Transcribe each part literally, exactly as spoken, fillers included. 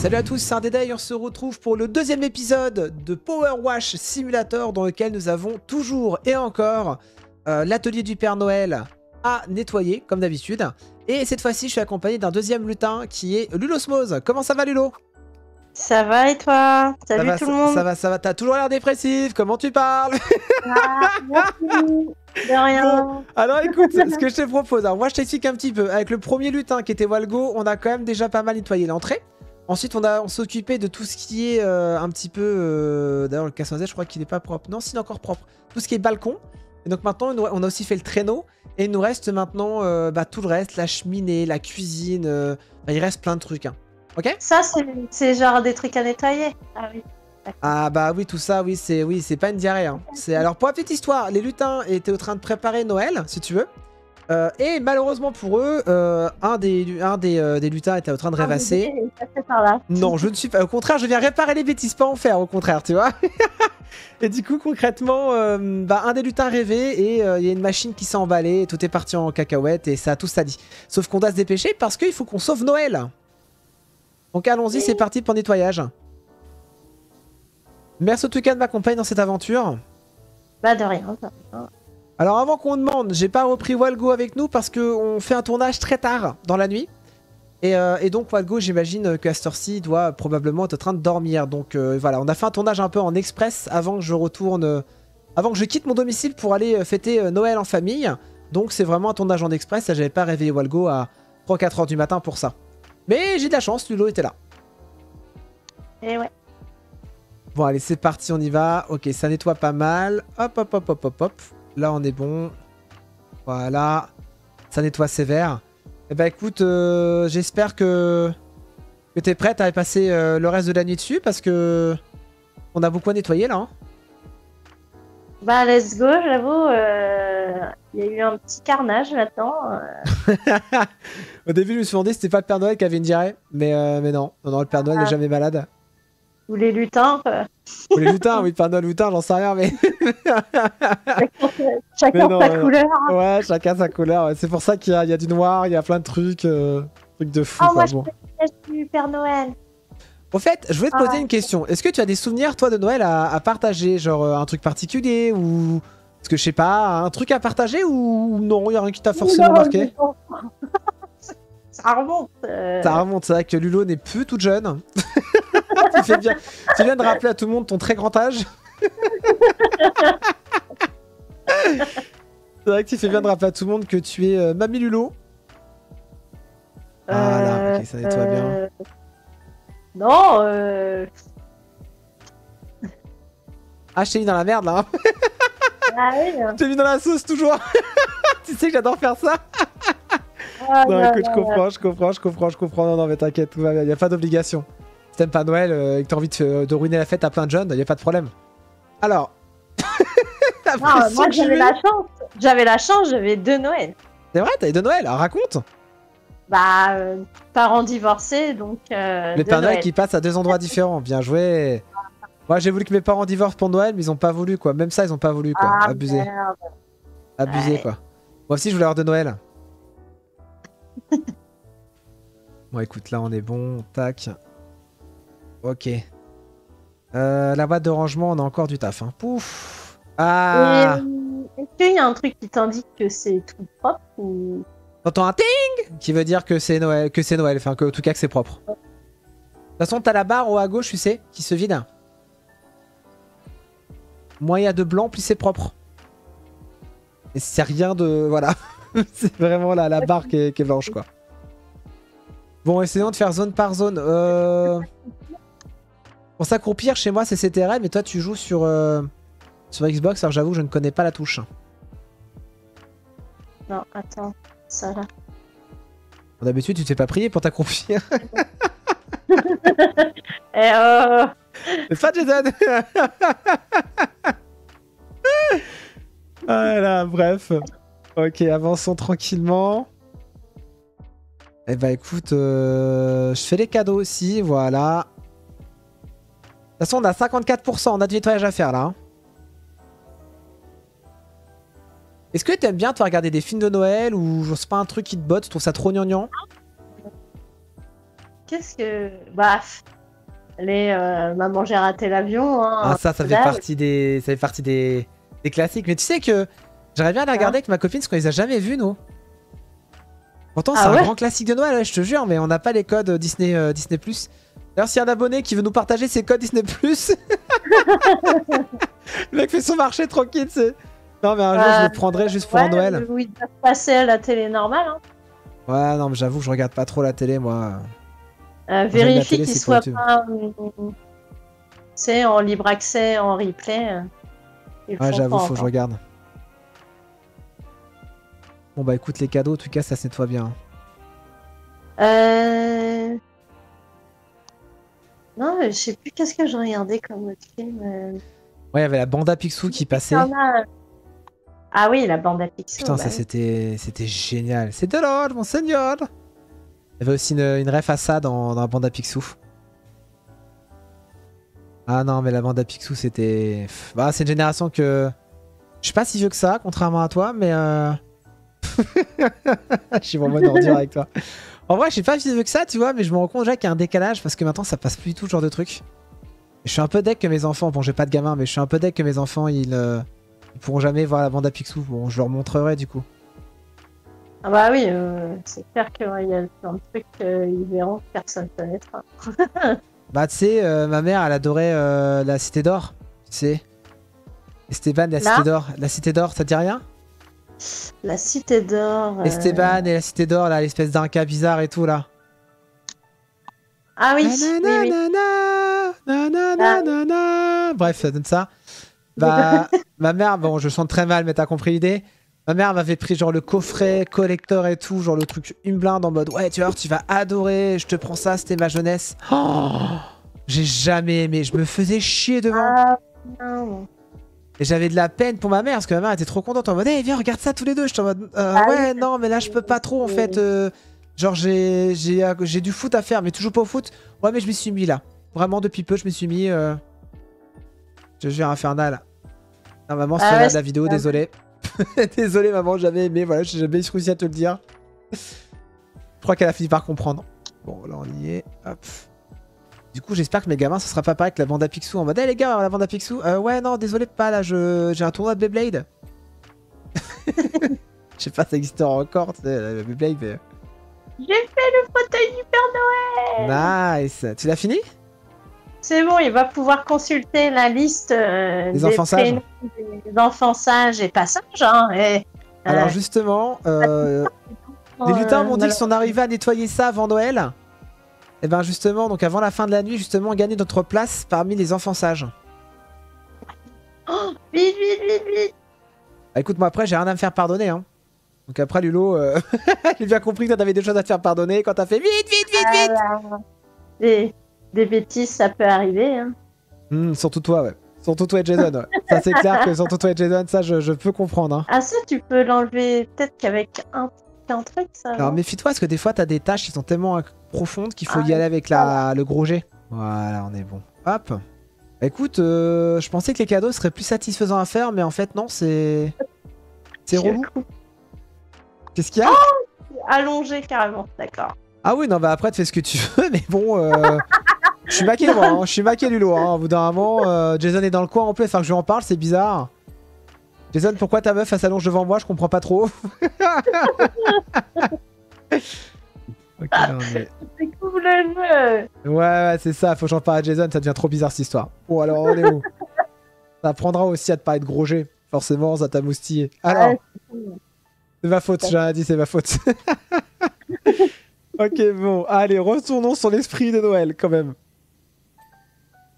Salut à tous, c'est Indeday, on se retrouve pour le deuxième épisode de Power Wash Simulator dans lequel nous avons toujours et encore euh, l'atelier du Père Noël à nettoyer, comme d'habitude. Et cette fois-ci, je suis accompagné d'un deuxième lutin qui est Lulosmose. Comment ça va, Lulo? Ça va et toi? Salut va, tout ça, le monde. Ça va, ça va. T'as toujours l'air dépressif. Comment tu parles? Ah, merci. De rien. Bon, alors écoute, ce que je te propose, alors moi je t'explique un petit peu. Avec le premier lutin qui était Walgo, on a quand même déjà pas mal nettoyé l'entrée. Ensuite, on, on s'est occupé de tout ce qui est euh, un petit peu... Euh, D'ailleurs, le casse-noisette, je crois qu'il n'est pas propre. Non, s'il est encore propre. Tout ce qui est balcon. Et donc maintenant, on a aussi fait le traîneau. Et il nous reste maintenant euh, bah, tout le reste, la cheminée, la cuisine. Euh, bah, il reste plein de trucs, hein. Ok. Ça, c'est genre des trucs à nettoyer. Ah oui. Ah bah oui, tout ça, oui, c'est oui, c'est pas une diarrhée, hein. Alors, pour la petite histoire, les lutins étaient en train de préparer Noël, si tu veux. Euh, et malheureusement pour eux, euh, un, des, un des, euh, des lutins était en train de rêvasser. Ah, je par là. Non, je ne suis pas... Au contraire, je viens réparer les bêtises, pas en faire, au contraire, tu vois. Et du coup, concrètement, euh, bah, un des lutins rêvait et il euh, y a une machine qui s'est emballée, et tout est parti en cacahuète et ça a tout sali. Sauf qu'on doit se dépêcher parce qu'il faut qu'on sauve Noël. Donc allons-y, oui. C'est parti pour le nettoyage. Merci en tout cas de m'accompagner dans cette aventure. Bah de rien, de rien. Alors avant qu'on demande, j'ai pas repris Walgo avec nous parce qu'on fait un tournage très tard dans la nuit. Et, euh, et donc Walgo, j'imagine que Astorcy doit probablement être en train de dormir. Donc euh, voilà, on a fait un tournage un peu en express avant que je retourne, euh, avant que je quitte mon domicile pour aller fêter euh, Noël en famille. Donc c'est vraiment un tournage en express. Ça, j'avais pas réveillé Walgo à trois quatre heures du matin pour ça. Mais j'ai de la chance, Lulo était là. Et ouais. Bon allez, c'est parti, on y va. Ok, ça nettoie pas mal. Hop, hop, hop, hop, hop, hop. Là on est bon, voilà, ça nettoie sévère. Et bah écoute, euh, j'espère que, que t'es prête à passer euh, le reste de la nuit dessus parce que on a beaucoup à nettoyer là. Hein. Bah let's go, j'avoue, euh... il y a eu un petit carnage là-dedans. Euh... Au début je me suis demandé si c'était pas le Père Noël qui avait une diarrhée, mais, euh, mais non. non, non, le Père Noël ah. n'est jamais malade. Ou les lutins. Quoi. Ou les lutins, oui, pardon, lutins, j'en sais rien, mais... chacun mais non, sa ouais, couleur. Hein. Ouais, chacun sa couleur. Ouais. C'est pour ça qu'il y, y a du noir, il y a plein de trucs, euh, trucs de fou. Ah, oh, moi, bon. Je peux du Père Noël. Au fait, je voulais te poser ah, une question. Est-ce que tu as des souvenirs, toi, de Noël à, à partager? Genre euh, un truc particulier ou... Parce que je sais pas, un truc à partager ou non, il y a rien qui t'a forcément non, marqué? Ça remonte. Euh... Ça remonte, c'est vrai que Lulo n'est plus toute jeune. Tu fais bien. Tu viens de rappeler à tout le monde ton très grand âge. C'est vrai que tu fais bien de rappeler à tout le monde que tu es euh, Mamie Lulo. Ah là, ok, ça nettoie euh... bien. Non, euh... Ah, je t'ai mis dans la merde, là. Hein. Ah, oui, hein. Je t'ai mis dans la sauce, toujours. Tu sais que j'adore faire ça. Ah, non, non, écoute, non, je comprends, non. je comprends, je comprends, je comprends. Non, non, mais t'inquiète, tout va bien, il n'y a pas d'obligation. Si t'aimes pas Noël euh, et que t'as envie de, de ruiner la fête à plein de jeunes, il n'y a pas de problème. Alors... non, moi, j'avais la chance. J'avais la chance, j'avais deux Noëls. C'est vrai, t'avais deux Noëls, alors raconte. Bah, euh, parents divorcés, donc... Euh, les parents Noël qui passent à deux endroits différents, bien joué. Moi, j'ai voulu que mes parents divorcent pour Noël, mais ils n'ont pas voulu, quoi. Même ça, ils n'ont pas voulu, quoi. Ah, abusé. Merde. Abusé, ouais. quoi. Moi aussi, je voulais avoir deux Noëls. Bon écoute, là on est bon, tac. Ok. Euh, la boîte de rangement, on a encore du taf. Hein. Pouf. Ah. Est-ce qu'il y a un truc qui t'indique que c'est tout propre ou... T'entends un ting qui veut dire que c'est Noël, que c'est Noël, enfin que en tout cas que c'est propre. De toute façon, t'as la barre au à gauche, tu sais, qui se vide. Moins il y a de blanc, plus c'est propre. Et c'est rien de voilà. C'est vraiment la, la barre qui est, qui est blanche, quoi. Bon, essayons de faire zone par zone. Euh... On s'accroupir, chez moi, c'est C T R L, mais toi, tu joues sur, euh... sur Xbox, alors j'avoue, je ne connais pas la touche. Non, attends, ça là. Bon, d'habitude, tu te fais pas prier pour t'accroupir. Eh oh. C'est ça, Jason. Ah là, bref. Ok, avançons tranquillement. Et bah écoute, euh, je fais les cadeaux aussi, voilà. De toute façon, on a cinquante-quatre pour cent, on a du nettoyage à faire là. Hein. Est-ce que t'aimes bien toi regarder des films de Noël ou c'est pas un truc qui te botte, tu trouves ça trop gnangnan? qu'est-ce que... Bah, les euh, maman, j'ai raté l'avion. Hein, ah, ça, ça fait, partie des... ça fait partie des... des classiques. Mais tu sais que j'aurais bien à la regarder ah. avec ma copine, parce qu'on les a jamais vus, nous. Pourtant, ah, c'est ouais un grand classique de Noël, je te jure, mais on n'a pas les codes Disney+. Euh, Disney+. D'ailleurs, s'il y a un abonné qui veut nous partager ses codes Disney+, le mec fait son marché tranquille, tu sais. Non, mais un jour, euh, je le prendrai juste pour ouais, un Noël. Oui, de passer à la télé normale. Hein. Ouais, non, mais j'avoue, je regarde pas trop la télé, moi. Euh, vérifie qu'il soit pas... C'est en libre accès, en replay. Ouais, j'avoue, faut que je regarde. Bon, bah écoute, les cadeaux, en tout cas, ça c'est toi bien. Euh... Non, je sais plus qu'est-ce que je regardais comme autre film. Euh... Ouais, il y avait la bande à Picsou qui passait. A... Ah oui, la bande à Picsou. Putain, bah ça oui. c'était c'était génial. C'est de l'or, mon seigneur. Il y avait aussi une, une ref à ça dans, dans la bande à Picsou. Ah non, mais la bande à Picsou, c'était... Bah, c'est une génération que... Je suis pas si vieux que ça, contrairement à toi, mais... Euh... je suis vraiment une ordure avec toi. En vrai, je suis pas si vieux que ça, tu vois, mais je me rends compte déjà qu'il y a un décalage, parce que maintenant, ça passe plus du tout ce genre de truc. Je suis un peu deck que mes enfants, bon j'ai pas de gamin, mais je suis un peu deck que mes enfants ils, euh, ils pourront jamais voir la bande à Picsou. Bon, je leur montrerai du coup. Ah bah oui, euh, c'est clair qu'il y a plein de trucs qu'ils verront que personne ne connaîtra. Bah tu sais, euh, ma mère elle adorait euh, la cité d'or, tu sais. Estéban, la Là cité d'or. La cité d'or, ça te dit rien? La cité d'or... Euh... Estéban et la cité d'or, là, l'espèce d'Inca bizarre et tout là. Ah oui, nanana, oui, oui. Nanana, nanana, nanana. Bref, ça donne ça. Bah, ma mère, bon, je chante très mal, mais t'as compris l'idée. Ma mère m'avait pris genre le coffret, collector et tout, genre le truc une blinde en mode ouais, tu vois, tu vas adorer, je te prends ça, c'était ma jeunesse. Oh, j'ai jamais aimé, je me faisais chier devant. Et j'avais de la peine pour ma mère, parce que ma mère était trop contente en mode hey, viens, regarde ça tous les deux. J'étais en mode euh, ouais, non, mais là, je peux pas trop en fait. Euh, Genre j'ai j'ai du foot à faire, mais toujours pas au foot. Ouais, mais je m'y suis mis là. Vraiment depuis peu, je m'y suis mis. Euh... Je jure infernal. Non, maman, si tu regardes la vidéo, désolé. Désolé maman, j'avais aimé. Voilà, j'ai jamais réussi à te le dire. Je crois qu'elle a fini par comprendre. Bon, là on y est. Hop. Du coup, j'espère que mes gamins, ça sera pas pareil que la bande à Picsou en mode hey, les gars, la bande à Picsou. Euh, ouais, non, désolé pas là, je j'ai un tournoi de Beyblade. Je sais pas, ça existe encore, tu sais, la Beyblade. Mais... J'ai fait le fauteuil du Père Noël. Nice. Tu l'as fini? C'est bon, il va pouvoir consulter la liste euh, des, des enfants sages, des enfants sages et passages. Hein, et, alors euh, justement, euh, les lutins euh, m'ont dit qu'ils sont arrivés à nettoyer ça avant Noël. Et ben justement, donc avant la fin de la nuit, justement, gagner notre place parmi les enfants sages. Oh, vite, vite, vite, vite. Bah, écoute, moi après, j'ai rien à me faire pardonner, hein. Donc après Lulo, euh... j'ai bien compris que toi t'avais des choses à te faire pardonner quand t'as fait vite, vite, vite, vite. Euh, des, des bêtises, ça peut arriver. Hein. Mmh, surtout toi, ouais. Surtout toi et Jason. Ouais. Ça c'est clair que surtout toi et Jason, ça je, je peux comprendre. Hein. Ah ça, tu peux l'enlever peut-être qu'avec un, un truc, ça. Alors méfie-toi parce que des fois t'as des tâches qui sont tellement profondes qu'il faut ah, y aller avec la, le gros jet. Voilà, on est bon. Hop. Écoute, euh, je pensais que les cadeaux seraient plus satisfaisants à faire, mais en fait non, c'est c'est relou. Qu'est-ce qu'il y a? Oh, allongé carrément, d'accord. Ah oui, non, bah après, tu fais ce que tu veux, mais bon, euh, je suis maqué, moi, hein, je suis maqué, Lulo. Hein, au bout d'un moment, euh, Jason est dans le coin en plus, enfin que je lui en parle, c'est bizarre. Jason, pourquoi ta meuf, elle s'allonge devant moi? Je comprends pas trop. Ok, non, mais... C'est cool, le jeu. Ouais, ouais, c'est ça, faut que j'en parle à Jason, ça devient trop bizarre cette histoire. Bon, alors, on est où? Ça apprendra aussi à te parler de gros G. Forcément, ça t'a moustillé. Alors. C'est ma faute, j'ai rien dit, c'est ma faute. Ok, bon, allez, retournons sur l'esprit de Noël, quand même.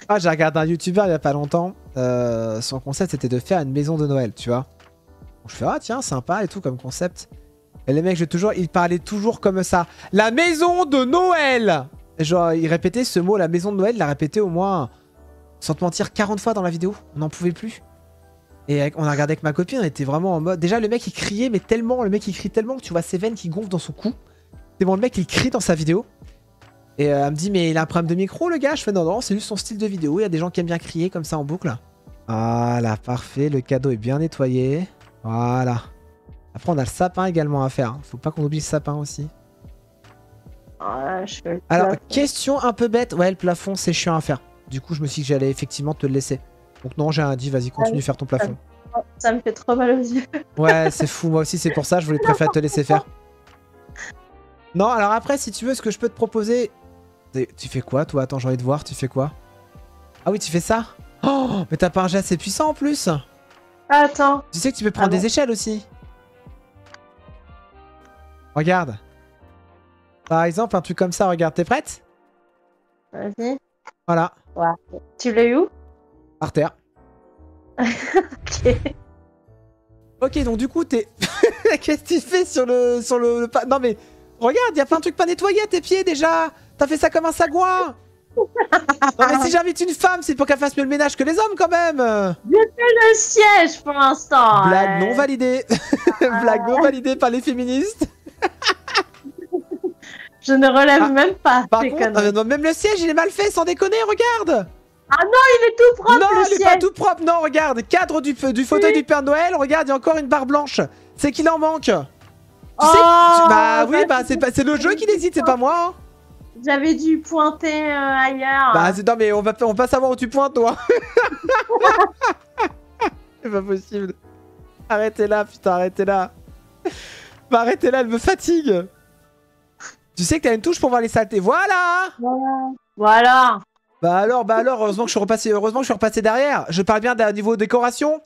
Ah, j'ai regardé un YouTuber il y a pas longtemps. Euh, son concept, c'était de faire une maison de Noël, tu vois. Bon, je fais, ah tiens, sympa et tout comme concept. Et les mecs, je toujours, ils parlaient toujours comme ça. La maison de Noël! Genre, ils répétaient ce mot, la maison de Noël, ils la répétaient au moins, sans te mentir, quarante fois dans la vidéo. On n'en pouvait plus. Et on a regardé avec ma copine, on était vraiment en mode... Déjà, le mec, il criait, mais tellement... Le mec, il crie tellement que tu vois ses veines qui gonflent dans son cou. C'est bon, le mec, il crie dans sa vidéo. Et euh, elle me dit, mais il a un problème de micro, le gars? Je fais, non, non, c'est juste son style de vidéo. Il y a des gens qui aiment bien crier comme ça en boucle. Voilà, parfait. Le cadeau est bien nettoyé. Voilà. Après, on a le sapin également à faire. Faut pas qu'on oublie le sapin aussi. Ah, je fais le Alors, plafond. Question un peu bête. Ouais, le plafond, c'est chiant à faire. Du coup, je me suis dit que j'allais effectivement te le laisser. Donc non, j'ai un dix, vas-y, continue de faire ton plafond. Ça me fait trop mal aux yeux. Ouais, c'est fou, moi aussi, c'est pour ça, je voulais préférer te laisser faire. Non, alors après, si tu veux, ce que je peux te proposer... Tu fais quoi, toi? Attends, j'ai envie de voir, tu fais quoi? Ah oui, tu fais ça? Oh, mais t'as pas un jet assez puissant, en plus? Attends. Tu sais que tu peux prendre ah bon. des échelles, aussi. Regarde. Par exemple, un truc comme ça, regarde, t'es prête? Vas-y. Voilà. Ouais. Tu l'as eu où? Par terre. Ok. Ok, donc du coup, t'es... Qu'est-ce que tu fais sur le... sur le... le pa... Non mais... Regarde, y'a plein de trucs pas nettoyés à tes pieds déjà. T'as fait ça comme un sagouin. Non mais si j'invite une femme, c'est pour qu'elle fasse mieux le ménage que les hommes quand même. Je fais le siège pour l'instant. Blague ouais. non validée. Ah. Blague non validée par les féministes. Je ne relève ah. même pas. Par contre, euh, même le siège, il est mal fait, sans déconner, regarde. Ah non, il est tout propre. Non, le il siège. est pas tout propre. Non, regarde, cadre du, du fauteuil oui. du Père Noël. Regarde, il y a encore une barre blanche. C'est qu'il en manque. Tu sais, oh, tu... Bah oui, bah, c'est le jeu qui hésite, c'est pas moi. Hein. J'avais dû pointer euh, ailleurs. Bah non mais on va, on va pas savoir où tu pointes toi. C'est pas possible. Arrêtez là, putain, arrêtez là. Bah arrêtez là, elle me fatigue. Tu sais que t'as une touche pour voir les saletés, voilà. Voilà. Bah alors, bah alors, heureusement que je suis repassé, heureusement que je suis repassé derrière. Je parle bien d'un niveau décoration.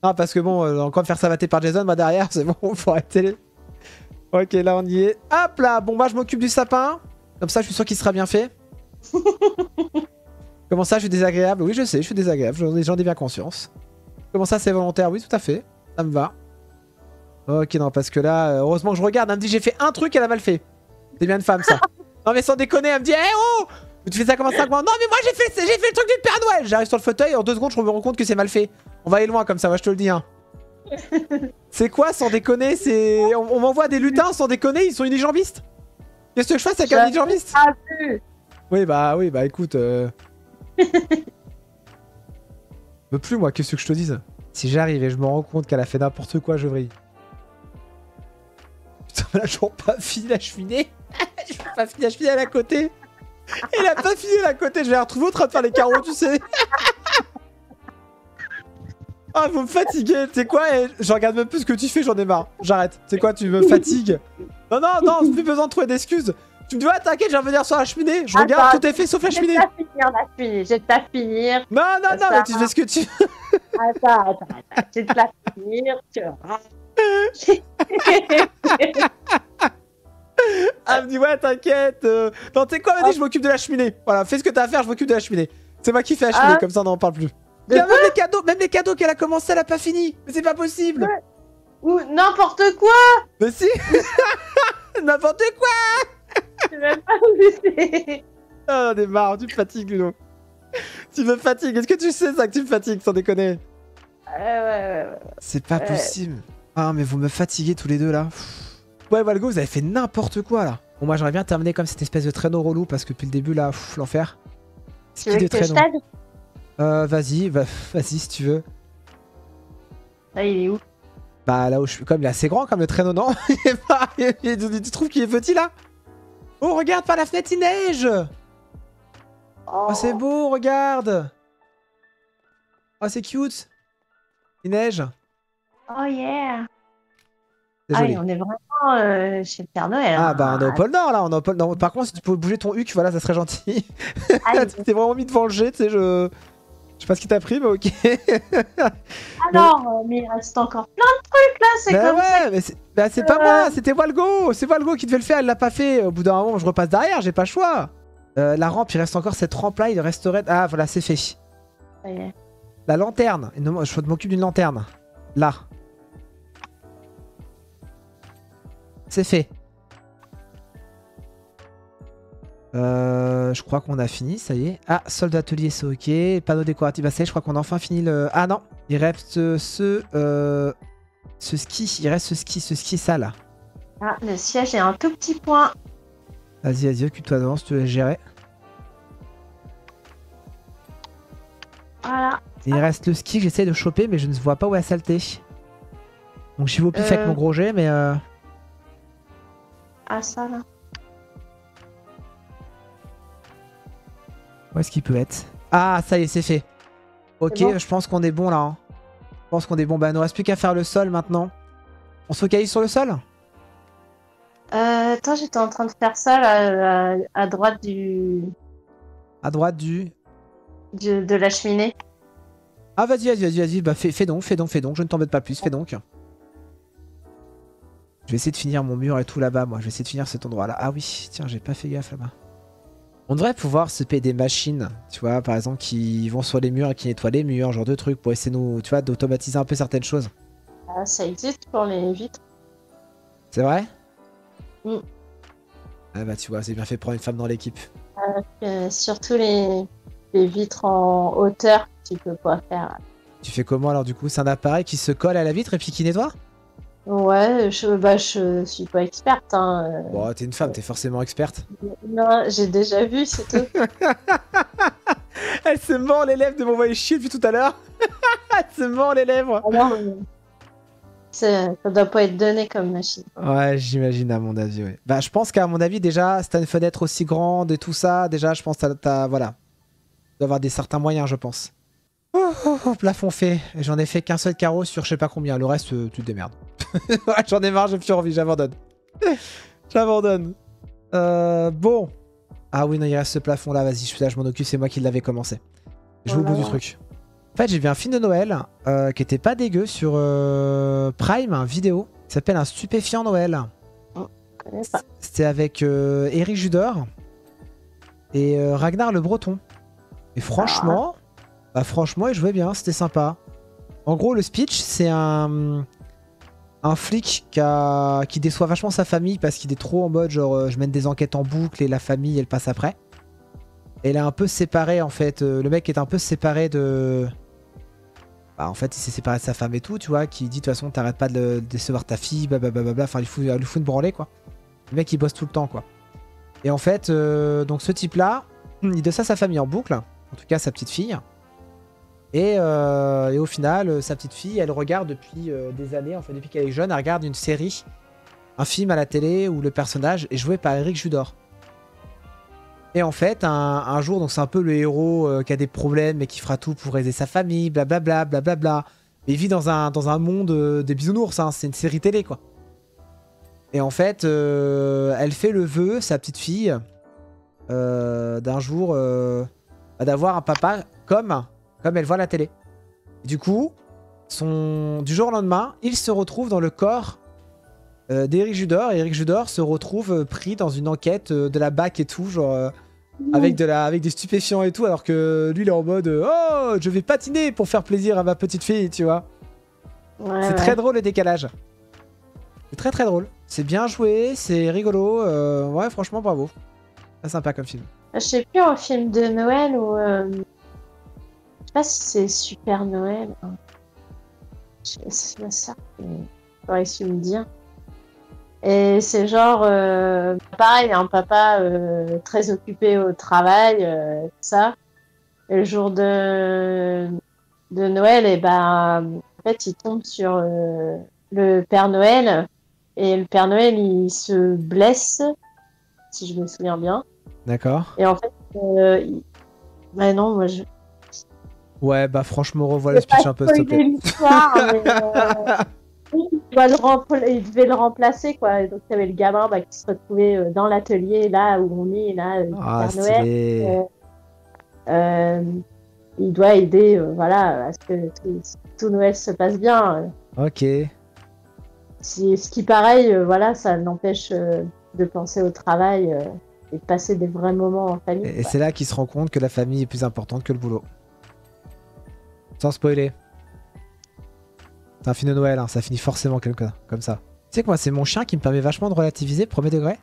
Ah parce que bon, euh, encore me faire savater par Jason, moi derrière, c'est bon, faut arrêter. Ok, là on y est. Hop là, bon bah je m'occupe du sapin. Comme ça, je suis sûr qu'il sera bien fait. Comment ça, je suis désagréable? Oui, je sais, je suis désagréable, j'en ai bien conscience. Comment ça, c'est volontaire? Oui, tout à fait, ça me va. Ok, non, parce que là, heureusement que je regarde, elle me dit j'ai fait un truc, elle a mal fait. C'est bien une femme, ça. Non mais sans déconner, elle me dit, hé hey, oh, tu fais ça comme un cinq mois. Non mais moi j'ai fait, j'ai fait le truc du Père Noël. J'arrive sur le fauteuil, en deux secondes je me rends compte que c'est mal fait. On va aller loin comme ça, moi je te le dis. Hein. C'est quoi sans déconner? C'est... On, on m'envoie des lutins sans déconner, ils sont unijambistes. Qu'est-ce que je fasse avec un unijambiste? Oui bah oui bah écoute... Euh... je veux plus moi, qu'est-ce que je te dise? Si j'arrive et je me rends compte qu'elle a fait n'importe quoi, je vrille. Putain là je n'ai pas fini la cheminée. Je n'ai pas fini la cheminée, elle est à côté. Elle a pas fini à côté, je vais la retrouver en train de faire les carreaux, tu sais. Ah, vous me fatiguez, tu sais quoi, je regarde même plus ce que tu fais, j'en ai marre. J'arrête, tu sais quoi, tu me fatigues. Non, non, non, c'est plus besoin de trouver d'excuses. Tu me dis, ah, t'inquiète, je vais venir sur la cheminée. Je regarde, attends, tout est fait sauf la cheminée. Je vais pas finir la cheminée, je vais pas finir. Non, non, non, mais tu fais ce que tu... Attends, attends, attends, je vais pas finir, tu vois. Elle me dit ouais t'inquiète. Euh... Non t'es quoi, vas-y, je m'occupe de la cheminée. Voilà, fais ce que t'as à faire, je m'occupe de la cheminée. C'est moi qui fais la cheminée, ah. comme ça on n'en parle plus. Même les cadeaux, même les cadeaux qu'elle a commencé, elle a pas fini. Mais c'est pas possible. Ouais. Ou n'importe quoi. Mais si. N'importe quoi. Je sais même pas où c'est. Oh on est marre, tu me fatigues Ludo. Tu me fatigues, est-ce que tu sais ça que tu me fatigues sans déconner? Ouais ouais ouais, ouais. C'est pas ouais. possible. Ah mais vous me fatiguez tous les deux là. Ouais, Walgo, vous avez fait n'importe quoi là. Bon, moi j'aimerais bien terminer comme cette espèce de traîneau relou parce que depuis le début là, l'enfer. C'est qui des traîneaux? Euh, vas-y, va, vas-y si tu veux. Là, il est où? Bah là où je suis. Comme il est assez grand comme le traîneau, non? Il est pas. Tu trouves qu'il est petit là? Oh, regarde par la fenêtre, il neige! Oh, oh c'est beau, regarde! Oh, c'est cute! Il neige! Oh yeah! Ah oui, on est vraiment euh, chez le Père Noël. Ah hein. bah on est au pôle Nord là, on est au pôle Nord. Par contre si tu pouvais bouger ton Huc, voilà ça serait gentil. Tu t'es vraiment mis devant le jet, tu sais, je... je sais pas ce qui t'a pris mais ok. Alors, mais il reste encore plein de trucs là, c'est bah comme ouais, ça. Mais c'est bah, euh... pas moi, c'était Walgo, c'est Walgo qui devait le faire, elle l'a pas fait. Au bout d'un moment je repasse derrière, j'ai pas le choix. Euh, la rampe, il reste encore cette rampe là, il resterait... Ah voilà, c'est fait. Ouais. La lanterne, je m'occupe d'une lanterne. Là. C'est fait. Euh, je crois qu'on a fini, ça y est. Ah, solde d'atelier, c'est ok. Panneau décoratif, bah ça y est, je crois qu'on a enfin fini le... Ah non, il reste ce... Euh, ce ski, il reste ce ski, ce ski ça là. Ah, le siège est un tout petit point. Vas-y, vas-y, occupe-toi devant, si tu veux gérer. Voilà. Il ah. reste le ski que j'essaie de choper, mais je ne vois pas où est la saleté. Donc j'y vais au pif euh... avec mon gros jet, mais... Euh... Ah ça là. Où est-ce qu'il peut être? Ah, ça y est, c'est fait. Ok, bon. Je pense qu'on est bon là. Hein. Je pense qu'on est bon. Bah, il ne reste plus qu'à faire le sol maintenant. On se focalise sur le sol? Euh, attends, j'étais en train de faire ça là, à, à droite du... À droite du... du de la cheminée. Ah, vas-y, vas-y, vas-y, vas-y. Bah, fais, fais donc, fais donc, fais donc. Je ne t'embête pas plus, fais donc. Je vais essayer de finir mon mur et tout là-bas, moi. Je vais essayer de finir cet endroit-là. Ah oui, tiens, j'ai pas fait gaffe là-bas. On devrait pouvoir se payer des machines, tu vois, par exemple, qui vont sur les murs et qui nettoient les murs, genre de trucs, pour essayer nous, tu vois, d'automatiser un peu certaines choses. Ah, ça existe pour les vitres. C'est vrai? Mm. Ah bah tu vois, c'est bien fait prendre une femme dans l'équipe. Euh, surtout les... les vitres en hauteur, tu peux pas faire. Tu fais comment alors du coup? C'est un appareil qui se colle à la vitre et puis qui nettoie? Ouais, je, bah, je suis pas experte. Hein. Bon, t'es une femme, t'es forcément experte. Non, j'ai déjà vu, c'est tout. Elle se mord les lèvres de m'envoyer chier depuis tout à l'heure. Elle se mord les lèvres. Alors, ça doit pas être donné comme machine. Ouais, j'imagine, à mon avis, ouais. Bah, je pense qu'à mon avis, déjà, si t'as une fenêtre aussi grande et tout ça, déjà, je pense que t'as... Voilà. Tu dois avoir des certains moyens, je pense. Oh, oh, oh, plafond fait. J'en ai fait qu'un seul carreau sur je sais pas combien. Le reste, euh, tu te démerdes. J'en ai marre, j'ai plus envie, j'abandonne. J'abandonne. Euh, bon. Ah oui, non, il reste ce plafond là, vas-y, je, je m'en occupe, c'est moi qui l'avais commencé. Je vais au bout du truc. En fait, j'ai vu un film de Noël euh, qui était pas dégueu sur euh, Prime, un vidéo, qui s'appelle Un stupéfiant Noël. Oh, je connais pas. C'était avec euh, Éric Judor et euh, Ragnar le Breton. Et franchement, ah. bah, franchement, il jouait bien, c'était sympa. En gros, le speech, c'est un... Un flic qui, a... qui déçoit vachement sa famille parce qu'il est trop en mode genre euh, je mène des enquêtes en boucle et la famille elle passe après. Et il est un peu séparé en fait, euh, le mec est un peu séparé de... Bah en fait il s'est séparé de sa femme et tout tu vois, qui dit de toute façon t'arrêtes pas de, le... de décevoir ta fille, blablabla, enfin il fout, il fout une branlée quoi. Le mec il bosse tout le temps quoi. Et en fait, euh, donc ce type là, il déçoit sa famille en boucle, en tout cas sa petite fille. Et, euh, et au final, euh, sa petite fille, elle regarde depuis euh, des années, enfin depuis qu'elle est jeune, elle regarde une série, un film à la télé où le personnage est joué par Éric Judor. Et en fait, un, un jour, donc c'est un peu le héros euh, qui a des problèmes mais qui fera tout pour aider sa famille, blablabla, blablabla. Mais il vit dans un, dans un monde euh, des bisounours, hein, c'est une série télé quoi. Et en fait, euh, elle fait le vœu, sa petite fille, euh, d'un jour euh, d'avoir un papa comme... Comme elle voit la télé. Du coup, son... du jour au lendemain, il se retrouve dans le corps euh, d'Éric Judor. Et Éric Judor se retrouve euh, pris dans une enquête euh, de la B A C et tout, genre euh, mmh. avec, de la... avec des stupéfiants et tout, alors que lui, il est en mode euh, oh, je vais patiner pour faire plaisir à ma petite fille, tu vois. Ouais, c'est ouais. Très drôle le décalage. C'est très très drôle. C'est bien joué, c'est rigolo. Euh, ouais, franchement, bravo. C'est sympa comme film. Je sais plus, un film de Noël ou... Euh... Je sais pas si c'est Super Noël. C'est ça. J'aurais su me dire. Et c'est genre, euh, pareil, un papa euh, très occupé au travail, euh, tout ça. Et le jour de, de Noël, et ben, en fait, il tombe sur euh, le Père Noël. Et le Père Noël, il se blesse, si je me souviens bien. D'accord. Et en fait, euh, il... bah non, moi je. Ouais, bah franchement, revois le speech un peu, s'il te plaît. euh... Il devait le remplacer, quoi. Et donc, il y avait le gamin bah, qui se retrouvait dans l'atelier, là où on est, là, euh, ah, Père Noël. Euh, euh, il doit aider, euh, voilà, à ce que tout, tout Noël se passe bien. Ok. Ce qui, pareil, euh, voilà, ça l'empêche euh, de penser au travail euh, et de passer des vrais moments en famille. Et c'est là qu'il se rend compte que la famille est plus importante que le boulot. Sans spoiler. C'est un film de Noël, hein, ça finit forcément quelque chose comme ça. Tu sais que moi, c'est mon chien qui me permet vachement de relativiser, premier degré.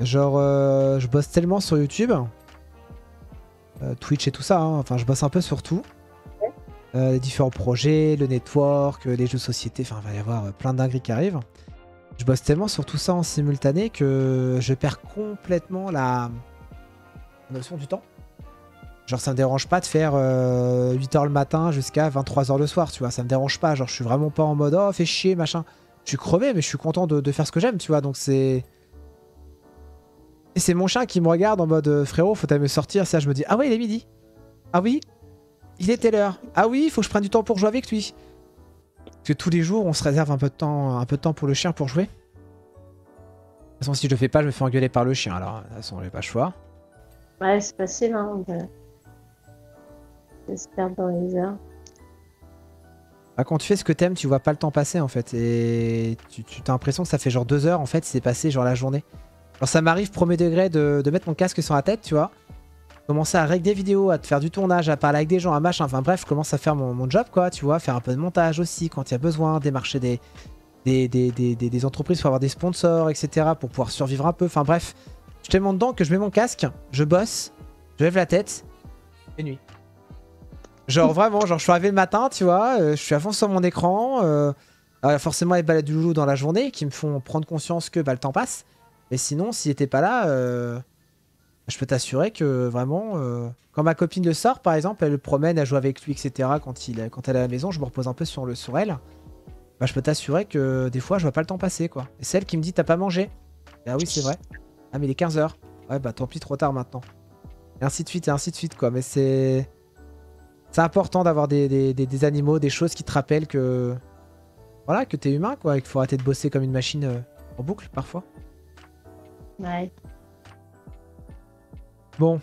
Genre, euh, je bosse tellement sur YouTube, euh, Twitch et tout ça, hein, enfin je bosse un peu sur tout. Euh, les différents projets, le network, les jeux de société, enfin il va y avoir plein de dingueries qui arrivent. Je bosse tellement sur tout ça en simultané que je perds complètement la, la notion du temps. Genre ça me dérange pas de faire euh, huit heures le matin jusqu'à vingt-trois heures le soir, tu vois, ça me dérange pas, genre je suis vraiment pas en mode oh fais chier machin, je suis crevé mais je suis content de, de faire ce que j'aime, tu vois, donc c'est Et c'est mon chat qui me regarde en mode frérot, faut t'aimer sortir. Ça, je me dis ah ouais, il est midi. Ah oui, il était l'heure. Ah oui, il faut que je prenne du temps pour jouer avec lui. Parce que tous les jours, on se réserve un peu de temps, un peu de temps pour le chien pour jouer. De toute façon, si je le fais pas, je me fais engueuler par le chien. Alors, de toute façon, j'ai pas le choix. Ouais, c'est facile, hein. On se perd dans les heures. Bah, quand tu fais ce que t'aimes, tu vois pas le temps passer en fait. Et tu, tu as l'impression que ça fait genre deux heures en fait, c'est passé genre la journée. Alors ça m'arrive premier degré de, de mettre mon casque sur la tête, tu vois. Commencer à règle des vidéos, à te faire du tournage, à parler avec des gens, à machin, enfin bref, je commence à faire mon, mon job quoi, tu vois, faire un peu de montage aussi quand il y a besoin, démarcher des, des, des, des, des, des entreprises pour avoir des sponsors, et cetera, pour pouvoir survivre un peu, enfin bref. Je suis tellement dedans que je mets mon casque, je bosse, je lève la tête, et nuit. Genre vraiment, genre je suis arrivé le matin, tu vois, euh, je suis à fond sur mon écran, euh, alors forcément les balades du loulou dans la journée qui me font prendre conscience que bah, le temps passe. Mais sinon, s'il était pas là, euh, je peux t'assurer que vraiment, euh, quand ma copine le sort, par exemple, elle le promène, elle joue avec lui, et cetera. Quand, il, quand elle est à la maison, je me repose un peu sur, le, sur elle. Bah, je peux t'assurer que des fois, je vois pas le temps passer, quoi. Et c'est elle qui me dit, t'as pas mangé? Ah oui, c'est vrai. Ah mais il est quinze heures. Ouais, bah tant pis, trop tard maintenant. Et ainsi de suite, et ainsi de suite, quoi. Mais c'est... C'est important d'avoir des, des, des, des animaux, des choses qui te rappellent que... Voilà, que t'es humain, quoi. Et qu'il faut arrêter de bosser comme une machine euh, en boucle, parfois. Ouais. Bon,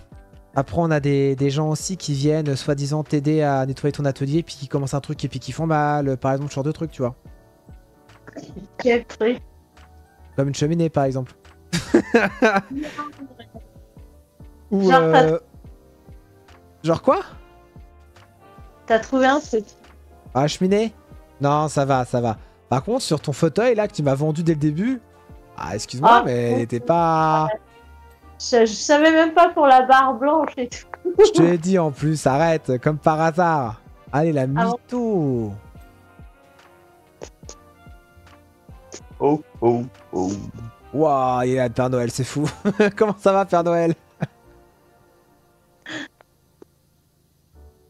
après on a des, des gens aussi qui viennent soi-disant t'aider à nettoyer ton atelier puis qui commencent un truc et puis qui font mal, par exemple ce genre de truc, tu vois. Quel truc? Comme une cheminée par exemple. Ou, genre, euh... genre quoi? T'as trouvé un truc? Ah, cheminée? Non, ça va, ça va. Par contre sur ton fauteuil là que tu m'as vendu dès le début... Ah, excuse-moi, ah, mais t'es pas... Je, je savais même pas pour la barre blanche et tout. Je te l'ai dit en plus, arrête, comme par hasard. Allez, la mytho. Oh, oh, oh. Waouh, il est là, Père Noël, c'est fou. Comment ça va, Père Noël?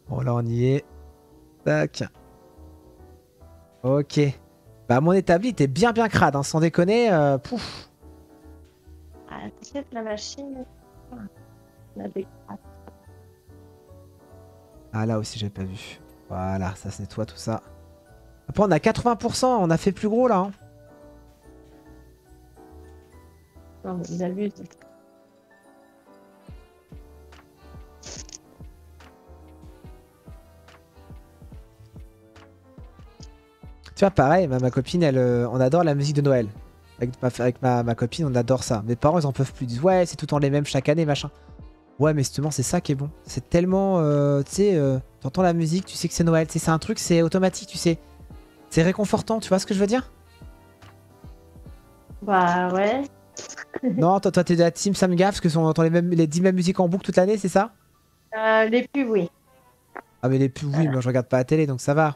Bon, là, on y est. Tac. Ok. Bah mon établi était bien bien crade, hein, sans déconner, euh, pouf. Ah peut-être la machine... La décrate. Ah là aussi j'ai pas vu. Voilà, ça se nettoie tout ça. Après on a quatre-vingts pour cent, on a fait plus gros là. Hein. Non mais il a vu. Tu vois, pareil, ma, ma copine, elle, euh, on adore la musique de Noël. Avec, ma, avec ma, ma copine, on adore ça. Mes parents, ils en peuvent plus. Ils disent, ouais, c'est tout le temps les mêmes chaque année, machin. Ouais, mais justement, c'est ça qui est bon. C'est tellement, euh, tu sais, euh, t'entends la musique, tu sais que c'est Noël. C'est un truc, c'est automatique, tu sais. C'est réconfortant, tu vois ce que je veux dire? Bah ouais. Non, toi, toi t'es de la team, ça me gaffe, parce qu'on entend les, mêmes, les dix mêmes musiques en boucle toute l'année, c'est ça? euh, Les pubs, oui. Ah, mais les pubs, voilà. Oui, moi, je regarde pas la télé, donc ça va.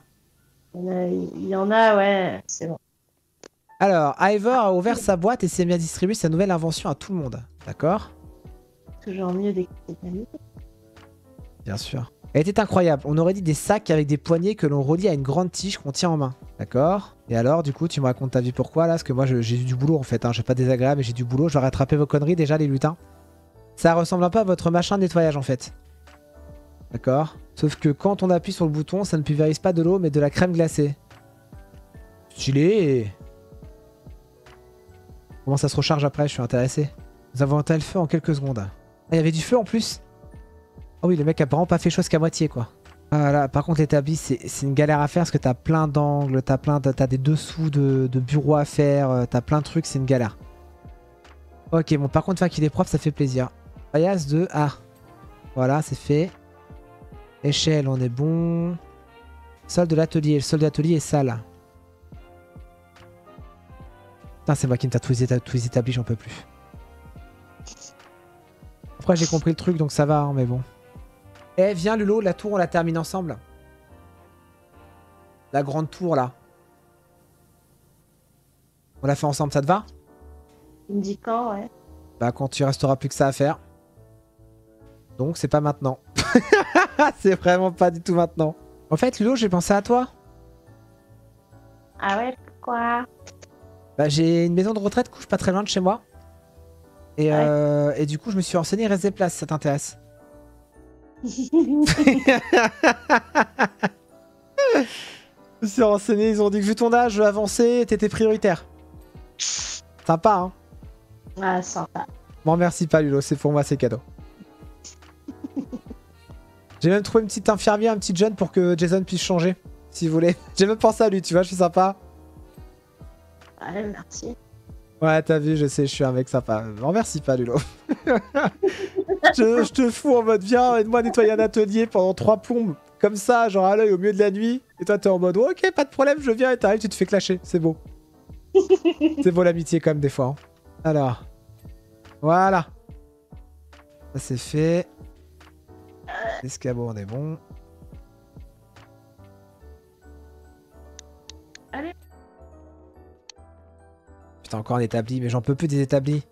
Il y en a, ouais, c'est bon. Alors, Ivor a ouvert sa boîte et s'est mis à distribuer sa nouvelle invention à tout le monde, d'accord? Toujours mieux d'écouter ta musique. Bien sûr. Elle était incroyable, on aurait dit des sacs avec des poignées que l'on relie à une grande tige qu'on tient en main, d'accord? Et alors, du coup, tu me racontes ta vie pourquoi là? Parce que moi, j'ai eu du boulot en fait, hein. J'ai pas désagréable, mais j'ai du boulot, je vais rattraper vos conneries déjà, les lutins. Ça ressemble un peu à votre machin de nettoyage en fait. D'accord. Sauf que quand on appuie sur le bouton, ça ne pulvérise pas de l'eau, mais de la crème glacée. Stylé. Comment ça se recharge après? Je suis intéressé. Nous avons éteint le feu en quelques secondes. Ah, il y avait du feu en plus? Ah oui, le mec a apparemment pas fait chose qu'à moitié, quoi. Ah là, par contre, l'établi, c'est une galère à faire parce que t'as plein d'angles, t'as plein, t'as des dessous de, de bureaux à faire, t'as plein de trucs, c'est une galère. Ok, bon, par contre, faire qu'il est propre, ça fait plaisir. Paillasse de... Ah. Voilà, c'est fait. Échelle, on est bon. Sol de l'atelier. Le sol de l'atelier est sale. Putain, c'est moi qui me tatoue tous les établis, j'en peux plus. Après, j'ai compris le truc, donc ça va, hein, mais bon. Eh, viens, Lulo, la tour, on la termine ensemble. La grande tour, là. On la fait ensemble, ça te va? Il me dit quand, ouais. Bah, quand tu resteras plus que ça à faire. Donc, c'est pas maintenant. C'est vraiment pas du tout maintenant. En fait, Lulo, j'ai pensé à toi. Ah ouais, pourquoi? Bah, j'ai une maison de retraite qui couche pas très loin de chez moi. Et, ouais. euh, et du coup, je me suis renseigné, il reste des places, ça t'intéresse? Je me suis renseigné, ils ont dit que vu ton âge avancé, t'étais prioritaire. Sympa, hein? Ah, sympa. M'en remercie pas, Lulo, c'est pour moi, c'est cadeau. J'ai même trouvé une petite infirmière, un petit jeune pour que Jason puisse changer, si vous voulez. J'ai même pensé à lui, tu vois, je suis sympa. Ouais, merci. Ouais, t'as vu, je sais, je suis un mec sympa. M'en remercie pas, Lulo. je, je te fous en mode, viens, aide-moi à nettoyer un atelier pendant trois plombes, comme ça, genre à l'œil au milieu de la nuit. Et toi, t'es en mode, oh, ok, pas de problème, je viens, et t'arrives, tu te fais clasher, c'est beau. C'est beau l'amitié, quand même, des fois. Hein. Alors, voilà. Ça, c'est fait. L'escabeau, on est bon. Allez. Putain, encore un établi, mais j'en peux plus des établis.